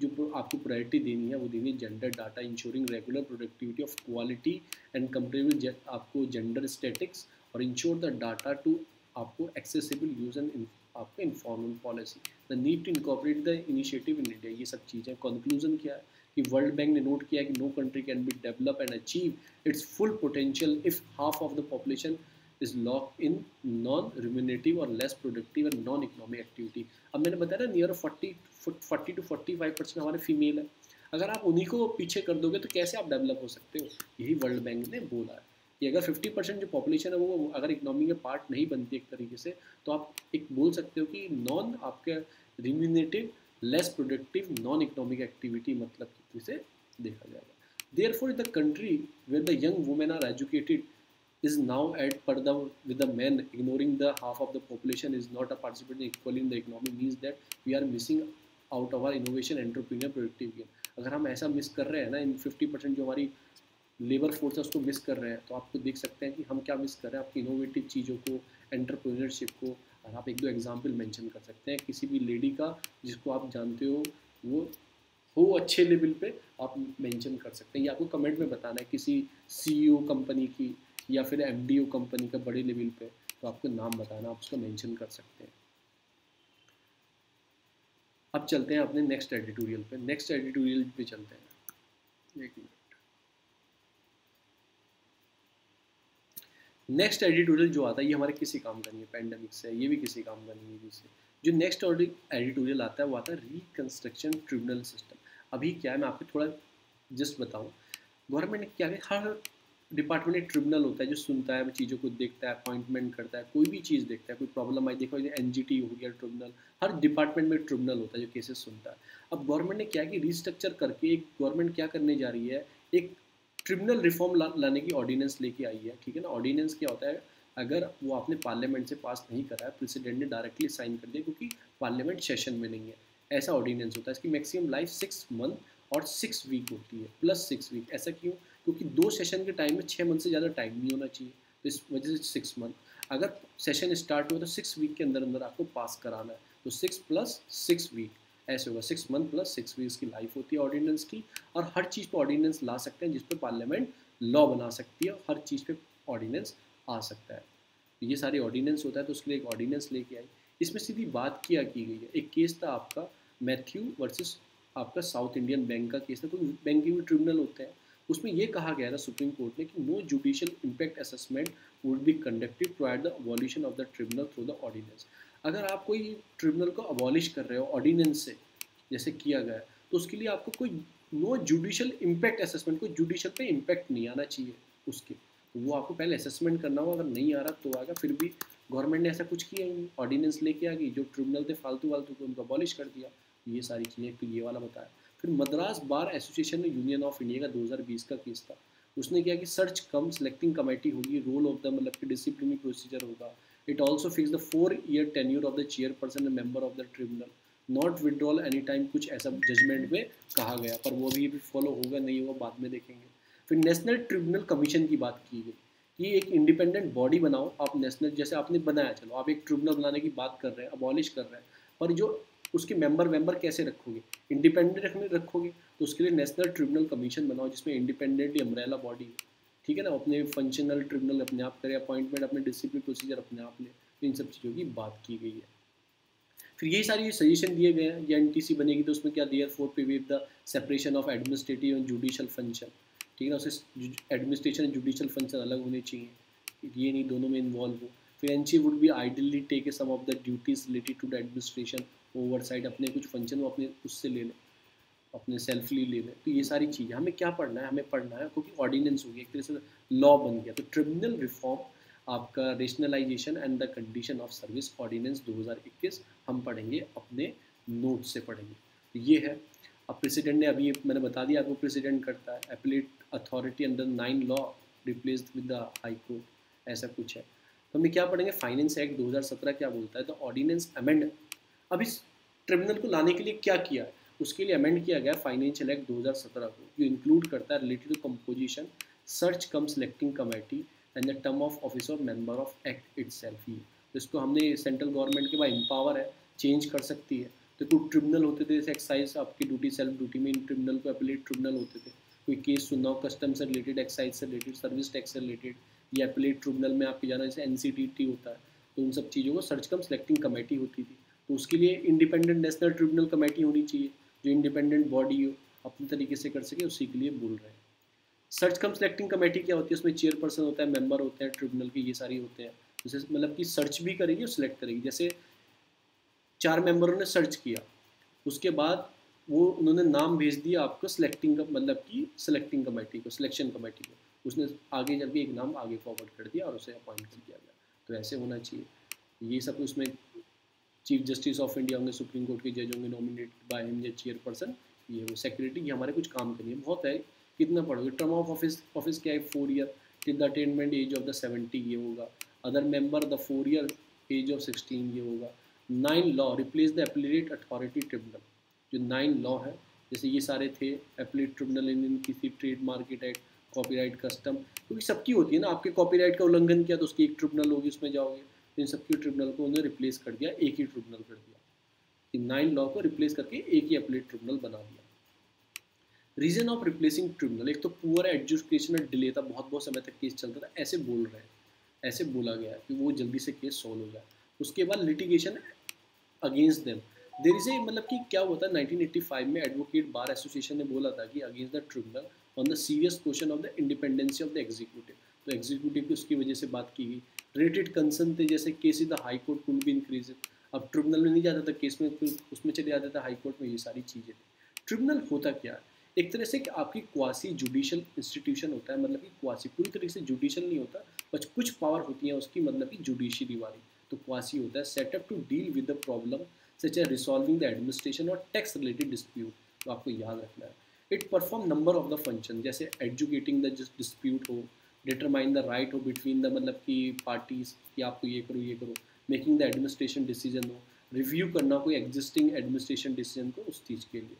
जो आपको प्रायोरिटी देनी है वो देनी है gender data, ensuring regular productivity of quality and comparable, आपको जेंडर स्टैटिक्स, और इंश्योर द डाटा टू आपको एक्सेसिबल यूज एंड आपका information policy, the need to incorporate the initiative in India, ये सब चीज़ें। कंक्लूजन क्या है कि वर्ल्ड बैंक ने नोट किया कि no country can be develop and achieve its full potential if half of the population is lock in non remunerative और लेस प्रोडक्टिव और नॉन इकोनॉमिक एक्टिविटी। अब मैंने बताया ना नियर 40 to 45% हमारे फीमेल है, अगर आप उन्हीं को पीछे कर दोगे तो कैसे आप डेवलप हो सकते हो, यही वर्ल्ड बैंक ने बोला है कि अगर 50% जो पॉपुलेशन है वो अगर इकोनॉमी का पार्ट नहीं बनती एक तरीके से, तो आप एक बोल सकते हो कि नॉन आपके remunerative less productive non economic activity मतलब कि इसे देखा जाएगा। Therefore the country where the young women are educated is now at par with the men, ignoring the half of the population is not a participating equally in the economy means that we are missing out our innovation, entrepreneur, productivity. अगर हम ऐसा miss कर रहे हैं ना, इन 50% जो हमारी labour force है उसको मिस कर रहे हैं, तो आपको देख सकते हैं कि हम क्या मिस कर रहे हैं, आपकी इनोवेटिव चीज़ों को, एंटरप्रेन्योरशिप को। और आप एक दो एग्जाम्पल मेंशन कर सकते हैं किसी भी लेडी का जिसको आप जानते हो अच्छे लेवल पे, आप मेंशन कर सकते हैं, या आपको कमेंट में बताना है किसी CEO कंपनी की या फिर MDO कंपनी का बड़े लेवल पे, तो आपको नाम बताना, आप उसका मेंशन कर सकते हैं। अब चलते हैं अपने नेक्स्ट एडिटोरियल पे, चलते हैं। एक मिनट, नेक्स्ट एडिटोरियल जो आता है ये हमारे किसी काम का नहीं है, पैंडेमिक से ये भी किसी काम का नहीं है। जो नेक्स्ट एडिटोरियल आता है वो आता है रिकन्स्ट्रक्शन ट्रिब्यूनल सिस्टम। अभी क्या है, मैं आपको थोड़ा जस्ट बताऊँ, गवर्नमेंट ने क्या है, हर डिपार्टमेंट एक ट्रिब्यूनल होता है जो सुनता है, चीज़ों को देखता है, अपॉइंटमेंट करता है, कोई भी चीज़ देखता है, कोई प्रॉब्लम आई, देखो NGT हो गया ट्रिब्यूनल, हर डिपार्टमेंट में ट्रिब्यूनल होता है जो केसेस सुनता है। अब गवर्नमेंट ने क्या है कि रिस्ट्रक्चर करके एक गवर्नमेंट क्या करने जा रही है, एक ट्रिब्यूनल रिफॉर्म लाने की ऑर्डिनेंस लेके आई है, ठीक है ना। ऑर्डिनेंस क्या होता है, अगर वो आपने पार्लियामेंट से पास नहीं करा है, प्रेसिडेंट ने डायरेक्टली साइन कर दिया क्योंकि पार्लियामेंट सेशन में नहीं है, ऐसा ऑर्डिनेंस होता है। इसकी मैक्सिमम लाइफ 6 मंथ और 6 वीक होती है, प्लस 6 वीक। ऐसा क्यों, क्योंकि 2 सेशन के टाइम में 6 मंथ से ज़्यादा टाइम नहीं होना चाहिए, तो इस वजह से 6 मंथ। अगर सेशन स्टार्ट हुआ तो 6 वीक के अंदर अंदर आपको पास कराना है, तो 6 + 6 वीक ऐसे होगा, 6 मंथ + 6 वीक्स की लाइफ होती है ऑर्डिनेंस की। और हर चीज़ पर ऑर्डिनेंस ला सकते हैं जिस पर पार्लियामेंट लॉ बना सकती है, हर चीज़ पर ऑर्डिनेंस आ सकता है, तो ये सारे ऑर्डिनेंस होता है, तो उसके लिए एक ऑर्डिनेंस लेके आई। इसमें सीधी बात क्या की गई है, एक केस था आपका मैथ्यू वर्सेस आपका साउथ इंडियन बैंक का केस था, तो बैंकिंग में ट्रिब्यूनल होते हैं, उसमें यह कहा गया था सुप्रीम कोर्ट ने कि no judicial impact assessment would be conducted prior the abolition of the tribunal through the ordinance. अगर आप कोई ट्रिब्यूनल को अबॉलिश कर रहे हो ऑर्डिनेंस से जैसे किया गया, तो उसके लिए आपको कोई नो जुडिशियल इम्पैक्ट असेसमेंट, कोई जुडिशियल पे इम्पैक्ट नहीं आना चाहिए उसके, तो वो आपको पहले असेसमेंट करना होगा, अगर नहीं आ रहा तो आएगा। फिर भी गवर्नमेंट ने ऐसा कुछ किया, ऑर्डिनेंस लेके आ गई, जो ट्रिब्यूनल थे फालतू वालतू को उनको अबॉलिश कर दिया, ये सारी चीज़ें। तो ये वाला बताया। फिर मद्रास बार एसोसिएशन ने यूनियन ऑफ इंडिया का 2020 का केस था, उसने किया कि सर्च कम सिलेक्टिंग कमेटी होगी, रोल ऑफ द मतलब कि डिसिप्लिनरी प्रोसीजर होगा, it also fix the 4 year tenure of the chairperson and member of the tribunal, not withdrawal any time, कुछ ऐसा जजमेंट में कहा गया, पर वो भी फॉलो होगा नहीं होगा बाद में देखेंगे। फिर नेशनल ट्रिब्यूनल कमीशन की बात की गई कि एक इंडिपेंडेंट बॉडी बनाओ आप, नेशनल जैसे आपने बनाया, चलो आप एक ट्रिब्यूनल बनाने की बात कर रहे हैं, अबॉलिश कर रहे हैं, पर जो उसके मेंबर कैसे रखोगे, इंडिपेंडेंट रखोगे, तो उसके लिए नेशनल ट्रिब्यूनल कमीशन बनाओ जिसमें इंडिपेंडेंट अम्ब्रेला बॉडी, ठीक है ना, अपने फंक्शनल ट्रिब्यूनल अपने आप करे, अपॉइंटमेंट अपने, डिसिप्लिन प्रोसीजर अपने आप ले, इन सब चीज़ों की बात की गई है। फिर यही सारी सजेशन दिए गए हैं, या NTC बनेगी तो उसमें क्या, therefore prevail the separation of administrative and judicial function, ठीक है ना, उससे एडमिनिस्ट्रेशन एंड जुडिशियल फंक्शन अलग होने चाहिए, ये नहीं दोनों में इन्वॉल्व हो। फिर NC would be ideally take some of the duties related to the administration ओवरसाइड, अपने कुछ फंक्शन वो अपने उससे ले लें, अपने सेल्फली ले लें। तो ये सारी चीज़ें हमें क्या पढ़ना है, हमें पढ़ना है क्योंकि ऑर्डिनेंस हो गया, एक तरह से लॉ बन गया। तो ट्रिब्यूनल रिफॉर्म आपका rationalisation and the condition of service ordinance 2021 हम पढ़ेंगे, अपने नोट से पढ़ेंगे। तो ये है। अब प्रेसिडेंट ने अभी मैंने बता दिया आपको, प्रेसिडेंट करता है appellate authority under 9 law replaced with the high court, ऐसा कुछ है। तो हमें क्या पढ़ेंगे, फाइनेंस एक्ट 2017 क्या बोलता है, द ऑर्डिनेंस अमेंड। अब इस ट्रिब्यूनल को लाने के लिए क्या किया है, उसके लिए अमेंड किया गया फाइनेंशियल एक्ट 2017 को, जो इंक्लूड करता है related to composition search cum selecting committee and the term of office of member of act itself. ही इसको हमने सेंट्रल गवर्नमेंट के बाद एम्पावर है, चेंज कर सकती है। तो कुछ ट्रिब्यूनल होते थे जैसे एक्साइज आपकी ड्यूटी, सेल्फ ड्यूटी में इन ट्रिब्यूनल को अपीलेट ट्रिब्यूनल होते थे, कोई केस सुनना हो कस्टम से रिलेटेड, एक्साइज से रिलेटेड, सर्विस टैक्स से रिलेटेड, ये अपीलेट ट्रिब्यूनल में आपके जाना, जैसे NCTT होता है, तो उन सब चीज़ों को सर्च कम सेलेक्टिंग कमेटी होती थी। तो उसके लिए इंडिपेंडेंट नेशनल ट्रिब्यूनल कमेटी होनी चाहिए जो इंडिपेंडेंट बॉडी हो, अपने तरीके से कर सके, उसी के लिए बोल रहे हैं। सर्च कम सेलेक्टिंग कमेटी क्या होती है, उसमें चेयरपर्सन होता है, मेंबर होते हैं ट्रिब्यूनल के, ये सारी होते हैं। जैसे मतलब कि सर्च भी करेगी और सिलेक्ट करेगी। जैसे चार मेंबरों ने सर्च किया, उसके बाद वो उन्होंने नाम भेज दिया आपको सिलेक्टिंग, मतलब कि सिलेक्टिंग कमेटी को, सिलेक्शन कमेटी को, उसने आगे जब भी एक नाम आगे फॉरवर्ड कर दिया और उसे अपॉइंट कर दिया गया। तो ऐसे होना चाहिए ये सब। उसमें चीफ जस्टिस ऑफ इंडिया होंगे, सुप्रीम कोर्ट के जज होंगे, नॉमिनेटेड बाय हिम या चेयरपर्सन, ये वो सेक्रेटरी, ये हमारे कुछ काम करिए। बहुत है, कितना पढ़ोगे। टर्म ऑफ ऑफिस क्या है, 4 year, till the attainment age of the 70 ये होगा। Other member the 4 year age of 16 ये होगा। 9 law replace the appellate authority tribunal, जो 9 लॉ है, जैसे ये सारे थे एप्लीट ट्रिब्यूनल इन किसी trade market act, copyright, custom, क्योंकि सबकी होती है ना। आपके कॉपीराइट का उल्लंघन किया तो उसकी एक ट्रिब्यूनल होगी, उसमें जाओगे। इन सबकी ट्रिब्यूनल को उन्होंने रिप्लेस कर दिया, एक ही ट्रिब्यूनल कर दिया। इन 9 लॉ को रिप्लेस करके एक ही अपलेट ट्रिब्यूनल बना दिया। रीजन ऑफ रिप्लेसिंग ट्रिब्यूनल, एक तो पुअर एडजुडिकेशनल डिले था, बहुत बहुत समय तक केस चलता था, ऐसे बोल रहे हैं, ऐसे बोला गया कि वो जल्दी से केस सॉल्व हो जाए। उसके बाद litigation against them, there is a, मतलब कि क्या होता है, 1985 में एडवोकेट बार एसोसिएशन ने बोला था कि against the tribunal on the serious question of the independency of the executive. तो एग्जीक्यूटिव की उसकी वजह से बात की गई। रिलेटेड कंसर्न थे, जैसे case in the high court कुल भी इंक्रीज, अब ट्रिब्यूनल में नहीं जाता था केस में, फिर उसमें चले जाता था हाई कोर्ट में, ये सारी चीज़ें थी। ट्रिब्यूनल होता क्या है, एक तरह से कि आपकी क्वासी जुडिशल इंस्टीट्यूशन होता है, मतलब कि क्वासी पूरी तरीके से जुडिशल नहीं होता, बस कुछ पावर होती है उसकी, मतलब कि जुडिशरी वाली, तो क्वासी होता है। Setup to deal with the problem such as resolving the administration और टैक्स रिलेटेड डिस्प्यूट, तो आपको याद रखना है। It perform number of the function, जैसे एडजुकेटिंग द डिस्प्यूट हो, डिटरमाइन द राइट हो बिटवीन द, मतलब कि पार्टीज, कि आपको ये करो ये करो, मेकिंग द एडमिनिस्ट्रेशन डिसीजन हो, रिव्यू करना कोई एग्जिस्टिंग एडमिनिस्ट्रेशन डिसीजन को उस चीज़ के लिए,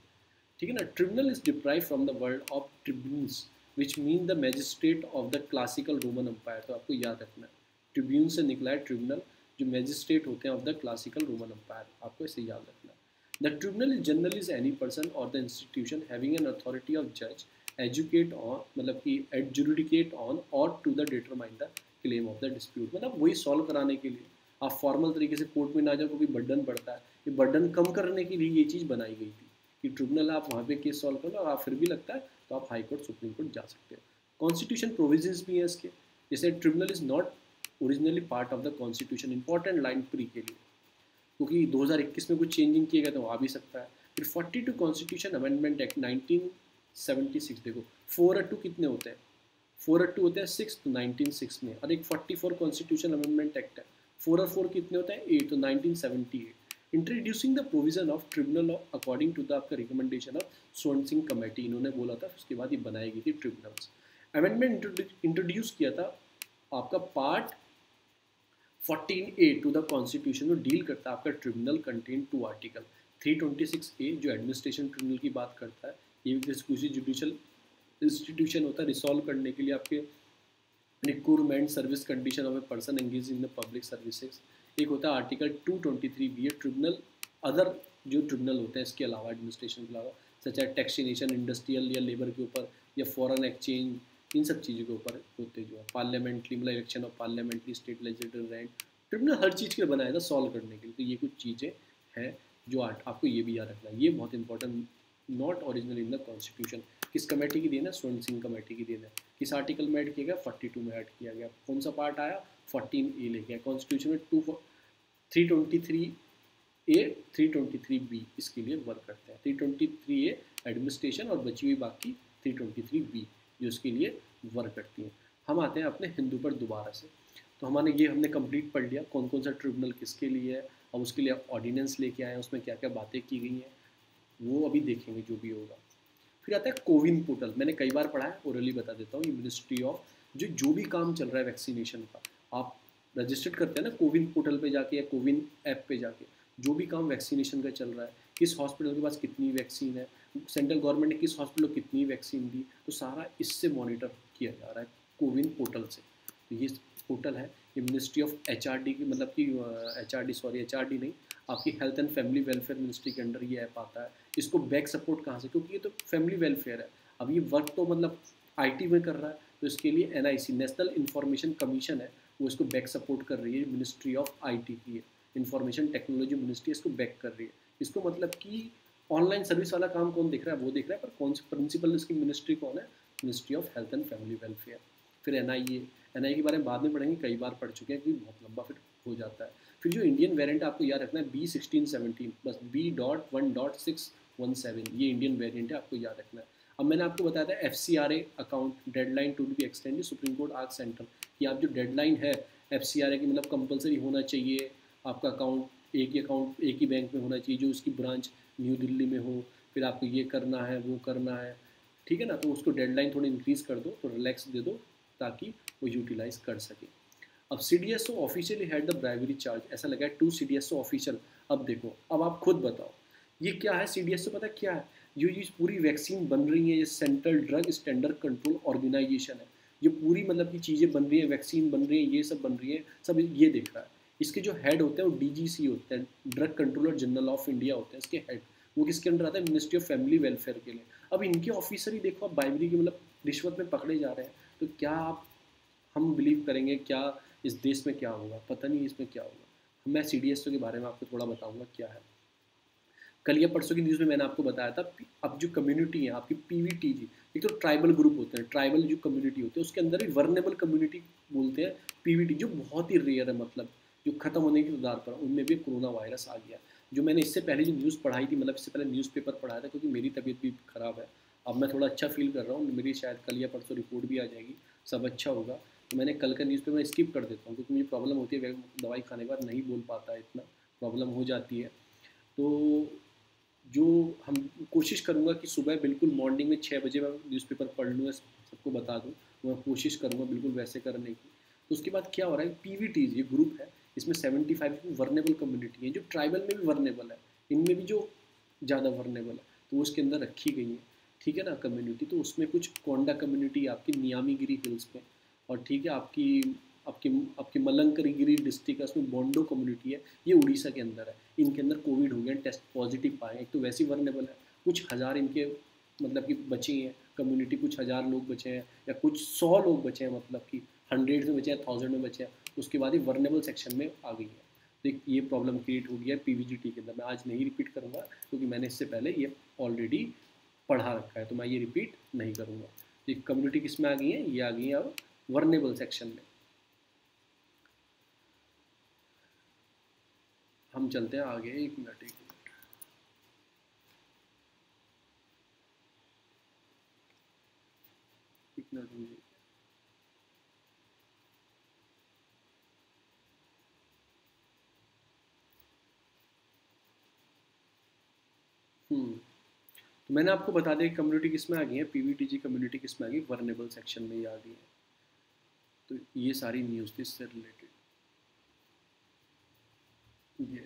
ठीक है ना। Tribunal is deprive from the world of tribunes which mean the magistrate of the classical Roman empire, तो आपको याद रखना है ट्रिब्यून से निकला है ट्रिब्यूनल, जो मैजिस्ट्रेट होते हैं of the classical Roman empire, आपको इसे याद रखना है। The tribunal is generally is any person और the institution having an authority of जज एजुकेट ऑन, मतलब कि एडजुडिकेट ऑन और to the determine the claim of the dispute, मतलब वही सॉल्व कराने के लिए। आप फॉर्मल तरीके से कोर्ट में ना जाओ क्योंकि बर्डन बढ़ता है, ये बर्डन कम करने के लिए ये चीज़ बनाई गई थी कि ट्रिब्यूनल आप वहाँ पे केस सॉल्व करो, और आप फिर भी लगता है तो आप हाई कोर्ट सुप्रीम कोर्ट जा सकते हो। कॉन्स्टिट्यूशन प्रोविजंस भी हैं इसके, जैसे tribunal is not originally part of the constitution, important line pre के लिए, क्योंकि 2021 में कुछ चेंजिंग किया गया तो वहाँ भी सकता है। फिर 42 कॉन्स्टिट्यूशन अमेंडमेंट एक्ट 1976, देखो 4 और 2 कितने होते हैं, 4 और 2 होते हैं 6, तो 1906 में, और एक 44 कॉन्स्टिट्यूशन अमेंडमेंट एक्ट है, 4 और 4 कितने होते हैं 8, तो 1978। Introducing the provision of tribunal according to the, आपका recommendation of Swaran Singh committee, इन्होंने बोला था, उसके बाद ये बनाई गई थी ट्रिब्यूनल्स। अमेंडमेंट इंट्रोड्यूस किया था आपका part 14A to the constitution, में डील करता है आपका tribunal, contain to article 326A जो एडमिनिस्ट्रेशन ट्रिब्यूनल की बात करता है, ये भी किसी जुडिशल इंस्टीट्यूशन होता है रिसॉल्व करने के लिए आपके recruitment, service condition of a person engage in the public services. एक होता है आर्टिकल 223B है ट्रिब्यूनल, अदर जो ट्रिब्यूनल होते हैं इसके अलावा, एडमिनिस्ट्रेशन के अलावा, सच एज टैक्सेशन, इंडस्ट्रियल या लेबर के ऊपर, या फॉरेन एक्सचेंज, इन सब चीज़ों के ऊपर होते जो है। पार्लियामेंट्री, मतलब election of parliamentary, state legislative rank, tribunal हर चीज़ के लिए बनाया था सॉल्व करने के लिए। तो ये कुछ चीज़ें हैं जो आपको ये भी याद रखना है, ये बहुत important, not original in the constitution. किस कमेटी की देना है, स्वर्ण सिंह कमेटी की देना है। किस आर्टिकल में ऐड किया गया, 42 में ऐड किया गया, कौन सा पार्ट आया 14A लेके आया कॉन्स्टिट्यूशन में, 323A 323B इसके लिए वर्क करते हैं। 323A एडमिनिस्ट्रेशन और बची हुई बाकी 323B जो इसके लिए वर्क करती हैं। हम आते हैं अपने हिंदू पर दोबारा से, तो हमारे ये हमने कंप्लीट पढ़ लिया कौन कौन सा ट्रिब्यूनल किसके लिए है, और उसके लिए ऑर्डिनेंस लेके आए हैं, उसमें क्या क्या बातें की गई हैं वो अभी देखेंगे जो भी होगा। फिर आता है कोविन पोर्टल, मैंने कई बार पढ़ा है, ओरली बता देता हूँ। ये मिनिस्ट्री ऑफ जो भी काम चल रहा है वैक्सीनेशन का, आप रजिस्टर्ड करते हैं ना कोविन पोर्टल पे जाके या कोविन ऐप पे जाके, जो भी काम वैक्सीनेशन का चल रहा है, किस हॉस्पिटल के पास कितनी वैक्सीन है, सेंट्रल गवर्नमेंट ने किस हॉस्पिटल को कितनी वैक्सीन दी, तो सारा इससे मॉनिटर किया जा रहा है कोविन पोर्टल से। तो ये पोर्टल है, ये मिनिस्ट्री ऑफ HRD की, मतलब कि HRD नहीं, आपकी health and family welfare ministry के अंडर ये ऐप आता है। इसको बैक सपोर्ट कहाँ से, क्योंकि ये तो फैमिली वेलफेयर है, अब ये वर्क तो मतलब IT में कर रहा है, तो इसके लिए NIC, नेशनल इन्फॉर्मेशन कमीशन है, वो इसको बैक सपोर्ट कर रही है, मिनिस्ट्री ऑफ आईटी की है, इंफॉर्मेशन टेक्नोलॉजी मिनिस्ट्री इसको बैक कर रही है। इसको मतलब कि ऑनलाइन सर्विस वाला काम कौन देख रहा है, वो देख रहा है, पर कौन सी प्रिंसिपल इसकी मिनिस्ट्री कौन है, ministry of health and family welfare. फिर एनआईए के बारे में बाद में पढ़ेंगे, कई बार पढ़ चुके हैं कि बहुत लंबा फिर हो जाता है। फिर जो इंडियन वेरिएंट आपको याद रखना है B.1.617, बस B.1.617 ये इंडियन वेरिएंट है, आपको याद रखना है। अब मैंने आपको बताया था FCRA account deadline to be extended, supreme court आज सेंटर कि आप जो डेडलाइन है FCRA की मतलब कंपलसरी होना चाहिए, आपका अकाउंट एक ही बैंक में होना चाहिए, जो उसकी ब्रांच न्यू दिल्ली में हो, फिर आपको ये करना है वो करना है, ठीक है ना। तो उसको डेडलाइन थोड़ी इंक्रीज़ कर दो, तो रिलैक्स दे दो ताकि वो यूटिलाइज कर सके। अब CDSO officially had the bribery charge, ऐसा लगा है टू CDSO ऑफिशियल। अब देखो, अब आप खुद बताओ ये क्या है CDSO, पता क्या है, ये पूरी वैक्सीन बन रही है, ये central drug standard control organisation है, ये पूरी मतलब की चीज़ें बन रही है, वैक्सीन बन रही है, ये सब बन रही है, सब ये देख रहा है। इसके जो हेड होते हैं वो DGC होते हैं, drug controller general of India होते हैं इसके हेड। वो किसके अंडर आता है, मिनिस्ट्री ऑफ फैमिली वेलफेयर के लिए। अब इनके ऑफिसर ही देखो आप बाइबरी की मतलब रिश्वत में पकड़े जा रहे हैं, तो क्या आप हम बिलीव करेंगे, क्या इस देश में क्या होगा, पता नहीं इसमें क्या होगा। मैं CDSO के बारे में आपको थोड़ा बताऊंगा क्या है। कल या परसों की न्यूज़ में मैंने आपको बताया था, अब जो कम्युनिटी है आपकी PVTG, एक तो ट्राइबल ग्रुप होते हैं, ट्राइबल जो कम्युनिटी होते हैं उसके अंदर भी वर्नेबल कम्युनिटी बोलते हैं PVT, जो बहुत ही रेयर है, मतलब जो खत्म होने के आधार पर, उनमें भी कोरोना वायरस आ गया। जो मैंने इससे पहले जो न्यूज़ पढ़ाई थी, मतलब इससे पहले न्यूज़पेपर पढ़ाया था, क्योंकि मेरी तबीयत भी ख़राब है, अब मैं थोड़ा अच्छा फील कर रहा हूँ, मेरी शायद कल या परसों रिपोर्ट भी आ जाएगी, सब अच्छा होगा। तो मैंने कल का न्यूज़पेपर स्किप कर देता हूँ क्योंकि मुझे प्रॉब्लम होती है, दवाई खाने के बाद नहीं बोल पाता है, इतना प्रॉब्लम हो जाती है। तो जो हम कोशिश करूँगा कि सुबह बिल्कुल मॉर्निंग में 6 बजे मैं न्यूज़पेपर पढ़ लूँगा, सबको बता दूँ, मैं कोशिश करूँगा बिल्कुल वैसे करने की। तो उसके बाद क्या हो रहा है, PVTs ये ग्रुप है, इसमें 75 वर्नेबल कम्युनिटी है, जो ट्राइबल में भी वर्नेबल है, इनमें भी जो ज़्यादा वर्नेबल है, तो उसके अंदर रखी गई है, ठीक है ना कम्युनिटी। तो उसमें कुछ कोंडा कम्युनिटी आपकी नियामीगिरी हिल्स पे, और ठीक है आपकी आपके आपके मलंगगिरी डिस्ट्रिक्ट है, उसमें बोंडो कम्युनिटी है, ये उड़ीसा के अंदर है, इनके अंदर कोविड हो गया, टेस्ट पॉजिटिव पाए, एक तो वैसे ही वर्नेबल है, कुछ हज़ार इनके मतलब कि बचे हैं कम्युनिटी, कुछ हज़ार लोग बचे हैं या कुछ 100 लोग बचे हैं, मतलब कि 100 में बचे हैं, 1000 में बचे हैं, उसके बाद ही वर्नेबल सेक्शन में आ गई है। तो ये प्रॉब्लम क्रिएट हो गया है PVGT के अंदर। मैं आज नहीं रिपीट करूँगा क्योंकि मैंने इससे पहले ये ऑलरेडी पढ़ा रखा है, तो मैं ये रिपीट नहीं करूँगा। ये कम्युनिटी किस में आ गई है, ये आ गई है अब वर्नेबल सेक्शन में। हम चलते हैं आगे, एक मिनट तो मैंने आपको बता दिया कि कम्युनिटी किस में आ गई है, PVTG कम्युनिटी किस में आ गई, वर्नेबल सेक्शन में ही आ गई है। तो ये सारी न्यूज़ थी इससे रिलेटेड। ये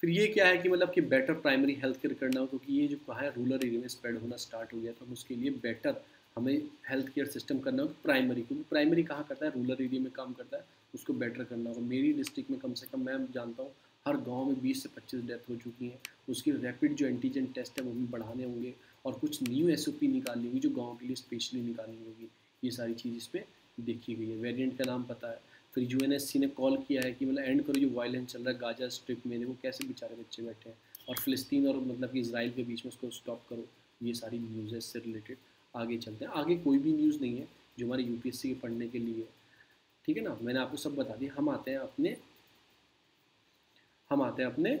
फिर ये क्या है कि मतलब कि बेटर प्राइमरी हेल्थ केयर करना हो, क्योंकि ये जो कहा है रूरल एरिया में स्प्रेड होना स्टार्ट हो गया, तो हम उसके लिए बेटर हमें हेल्थ केयर सिस्टम करना हो, प्राइमरी, क्योंकि प्राइमरी कहाँ करता है, रूरल एरिया में काम करता है, उसको बेटर करना होगा। मेरी डिस्ट्रिक्ट में कम से कम मैं जानता हूँ हर गांव में 20 से 25 डेथ हो चुकी हैं, उसकी रैपिड जो एंटीजन टेस्ट है वो भी बढ़ाने होंगे, और कुछ न्यू SOP निकालनी होगी जो गांव के लिए स्पेशली निकालनी होगी। ये सारी चीज़ इस पर देखी गई है। वेरिएंट का नाम पता है। फिर UNSC ने कॉल किया है कि मतलब एंड करो जो वायलेंस चल रहा है गाजा स्ट्रिप में, देखो कैसे बेचारे बच्चे बैठे हैं, और फिलिस्तीन और मतलब कि इसराइल के बीच में उसको स्टॉप करो। ये सारी न्यूज़ से रिलेटेड आगे चलते हैं। आगे कोई भी न्यूज़ नहीं है जो हमारे UPSC के पढ़ने के लिए, ठीक है ना। मैंने आपको सब बता दिया। हम आते हैं अपने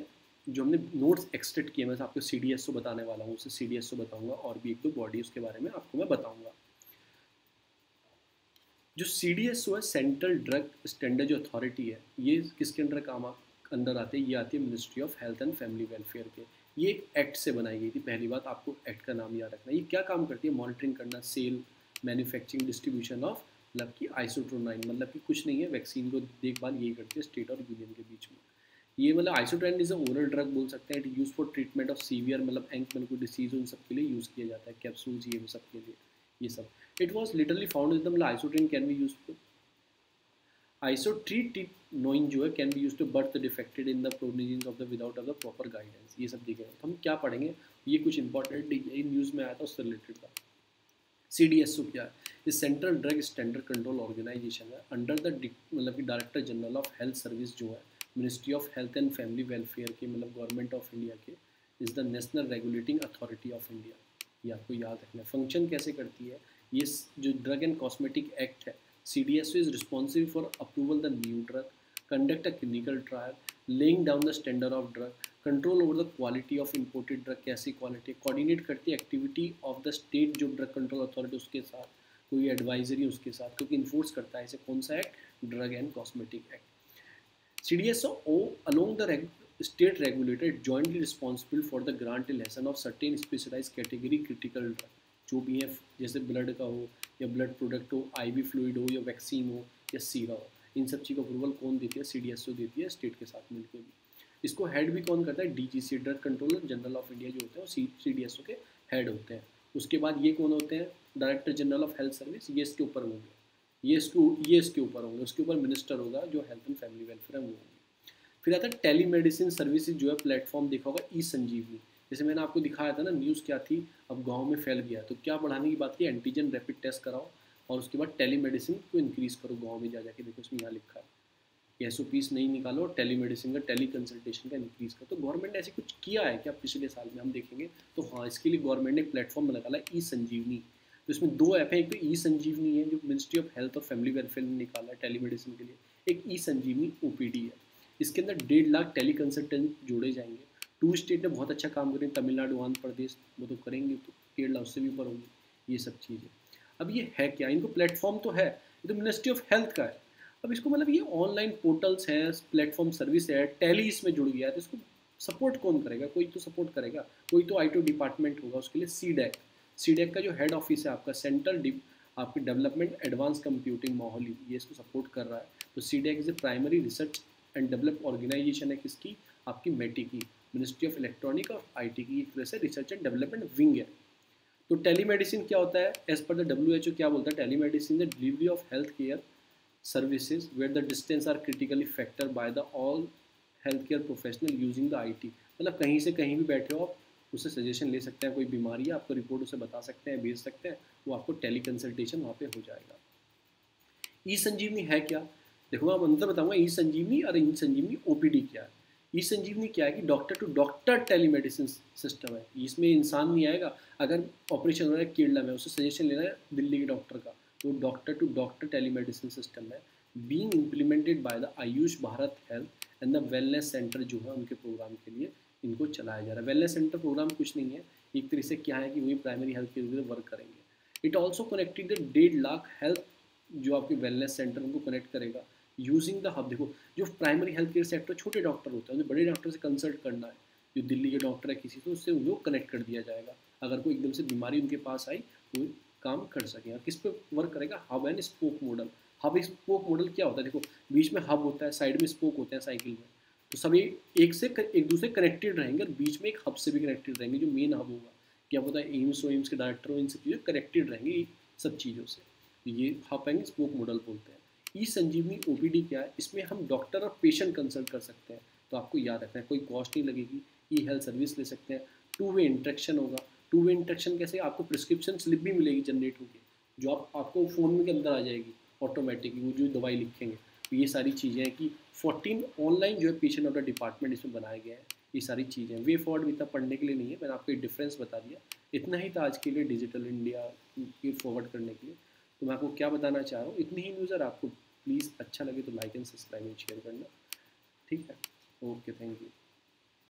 जो हमने नोट्स एक्सट्रैक्ट किए, मैं आपको CDSO बताने वाला हूँ, उससे CDSO बताऊँगा और भी एक दो बॉडी उसके बारे में आपको मैं बताऊँगा। जो CDSO है, सेंट्रल ड्रग स्टैंडर्ड जो अथॉरिटी है, ये किसके अंडर काम अंदर आते हैं, ये आती है ministry of health and family welfare के। ये एक एक्ट से बनाई गई थी। पहली बात आपको एक्ट का नाम याद रखना। ये क्या काम करती है, मॉनिटरिंग करना, सेल, मैन्युफैक्चरिंग, डिस्ट्रीब्यूशन ऑफ मतलब कि आइसोट्रोनाइन, मतलब कि कुछ नहीं है, वैक्सीन को देखभाल यही करती है स्टेट और यूनियन के बीच में। ये मतलब isotretinoin is a oral drug बोल सकते हैं। It use for treatment of severe मतलब एंकमेंको डिसीज, उन सब के लिए यूज़ किया जाता है, कैप्सूल्स ये सब के लिए, ये सब। It was literally found in the मतलब isotretinoin can be use to isotretinoin जो है can be use to but the defected in the provisions of the without of the proper guidance. ये सब देखेंगे। तो हम क्या पढ़ेंगे, ये कुछ इंपॉर्टेंट न्यूज़ में आया था उससे रिलेटेड था। CDSO क्या है? ये central drug standard control organisation है, अंडर द मतलब कि director general of health service जो है ministry of health and family welfare के मतलब गवर्नमेंट ऑफ इंडिया के, is the national regulating authority of India. ये आपको याद रखना। फंक्शन कैसे करती है ये? जो ड्रग एंड कॉस्मेटिक एक्ट है CDSO is responsible for approval the new drug, conduct a clinical trial, laying down the standard of drug, control over the quality of imported drug, कैसी क्वालिटी, कोऑर्डिनेट करती है activity of the state जो drug control authority उसके साथ, कोई advisory उसके साथ, क्योंकि इन्फोर्स करता है इसे कौन सा act, drug and cosmetic act. CDSO along the state regulator jointly responsible for the grant licence of certain specialise category critical drug, जो भी है जैसे ब्लड का हो या ब्लड प्रोडक्ट हो, IV फ्लूइड हो या वैक्सीन हो या सीरा हो, इन सब चीज़ का अप्रूवल कौन देती है? CDSO देती है स्टेट के साथ मिलकर भी। इसको हेड भी कौन करता है? DGCA drug controller general of India जो होते हैं वो CDSO के हेड होते हैं। उसके बाद ये कौन होते हैं? Director general of health service, ये इसके ऊपर होंगे, ये इसके ऊपर होंगे, उसके ऊपर मिनिस्टर होगा जो हेल्थ एंड फैमिली वेलफेयर है वो होंगे। फिर आता है टेलीमेडिसिन सर्विसेज जो है प्लेटफॉर्म, देखा होगा eSanjeevani, जैसे मैंने आपको दिखाया था ना न्यूज़ क्या थी, अब गांव में फैल गया तो क्या बढ़ाने की बात की, एंटीजन रैपिड टेस्ट कराओ और उसके बाद टेलीमेडिसिन को इंक्रीज़ करो गांव में जा जाके, देखो इसमें यहाँ लिखा है SOPs नहीं निकालो और टेलीमेडिसिन का टेली कंसल्टेशन का इंक्रीज़ करो। तो गवर्नमेंट ने ऐसे कुछ किया है क्या पिछले साल में? हम देखेंगे तो हाँ, इसके लिए गवर्नमेंट ने एक प्लेटफॉर्म निकाला है eSanjeevani। तो इसमें दो ऐप है, एक तो eSanjeevani है जो मिनिस्ट्री ऑफ हेल्थ और फैमिली वेलफेयर ने निकाला है टेलीमेडिसिन के लिए, एक eSanjeevani OPD है। इसके अंदर 1.5 लाख टेली कंसल्टेंट जोड़े जाएंगे। 2 स्टेट ने बहुत अच्छा काम करें, तमिलनाडु आंध्र प्रदेश वो तो करेंगे, तो केरला उससे भी ऊपर होगी। ये सब चीज़ें अब ये है क्या, इनको प्लेटफॉर्म तो है, ये तो मिनिस्ट्री ऑफ हेल्थ का है। अब इसको मतलब ये ऑनलाइन पोर्टल्स हैं, प्लेटफॉर्म सर्विस है, टेली इसमें जुड़ गया है, तो इसको सपोर्ट कौन करेगा? कोई तो सपोर्ट करेगा, कोई तो IT डिपार्टमेंट होगा। उसके लिए CDAC का जो हेड ऑफिस है आपका सेंट्रल आपकी डेवलपमेंट एडवांस कंप्यूटिंग मोहाली, ये इसको सपोर्ट कर रहा है। तो CDAC is a primary research and develop organisation है किसकी, आपकी METI की, मिनिस्ट्री ऑफ इलेक्ट्रॉनिक और IT की एक तरह से रिसर्च एंड डेवलपमेंट विंग है। तो टेलीमेडिसिन क्या होता है? एज पर द WHO क्या बोलता है, telemedicine the delivery of health care services where the distance are critically factor by the all health care professional using the IT। मतलब कहीं से कहीं भी बैठे हो आप, उससे सजेशन ले सकते हैं, कोई बीमारी है आपको रिपोर्ट उसे बता सकते हैं, भेज सकते हैं, वो आपको टेली कंसल्टेशन वहाँ पर हो जाएगा। eSanjeevani है क्या, देखो मैं अंतर बताऊँगा। eSanjeevani और eSanjeevani OPD क्या है? eSanjeevani क्या है कि doctor to doctor telemedicine system है, इसमें इंसान नहीं आएगा। अगर ऑपरेशन हो रहा है केरला में, उसे सजेशन लेना है दिल्ली के डॉक्टर का, तो doctor to doctor telemedicine system है, being implemented by the Ayush Bharat health and the wellness centre जो है उनके प्रोग्राम के लिए इनको चलाया जा रहा है। वेलनेस सेंटर प्रोग्राम कुछ नहीं है, एक तरह से क्या है कि वही प्राइमरी हेल्थ केयर में वर्क करेंगे। It also connected the 1.5 lakh health जो आपके वेलनेस सेंटर उनको कनेक्ट करेगा यूजिंग द हब। देखो जो प्राइमरी हेल्थ केयर सेक्टर छोटे डॉक्टर होते हैं, जो बड़े डॉक्टर से कंसल्ट करना है, जो दिल्ली के डॉक्टर है किसी, तो उससे उनको कनेक्ट कर दिया जाएगा। अगर कोई एकदम से बीमारी उनके पास आई तो काम कर सकें। और किस पे वर्क करेगा? Hub and spoke model. Hub spoke model क्या होता है? देखो बीच में हब होता है, साइड में स्पोक होते हैं साइकिल में, तो सभी एक से एक दूसरे कनेक्टेड रहेंगे और बीच में एक हब से भी कनेक्टेड रहेंगे जो मेन हब होगा, क्या होता है एम्स हो, एम्स के डायरेक्टर हो, इन सब चीज़ें कनेक्टेड रहेंगे सब चीज़ों से, ये हब एंड स्पोक मॉडल बोलते हैं। eSanjeevani OPD क्या है? इसमें हम डॉक्टर और पेशेंट कंसल्ट कर सकते हैं, तो आपको याद रखना है, कोई कॉस्ट नहीं लगेगी, e-हेल्थ सर्विस ले सकते हैं, 2-वे इंट्रैक्शन होगा। 2-वे इंट्रैक्शन कैसे? आपको प्रिस्क्रिप्शन स्लिप भी मिलेगी जनरेट होगी, जो आपको फ़ोन में के अंदर आ जाएगी ऑटोमेटिकली, वो जो दवाई लिखेंगे। तो ये सारी चीज़ें हैं कि 14 ऑनलाइन जो है पेशेंट ऑफ द डिपार्टमेंट इसमें बनाए गए हैं। ये सारी चीज़ें वे फॉरवर्ड भी था, पढ़ने के लिए नहीं है, मैंने आपको डिफरेंस बता दिया। इतना ही था आज के लिए डिजिटल इंडिया के फॉरवर्ड करने के लिए। तो मैं आपको क्या बताना चाह रहा हूँ, इतनी ही न्यूज़। आपको प्लीज़ अच्छा लगे तो like and subscribe and share करना, ठीक है? Okay, thank you.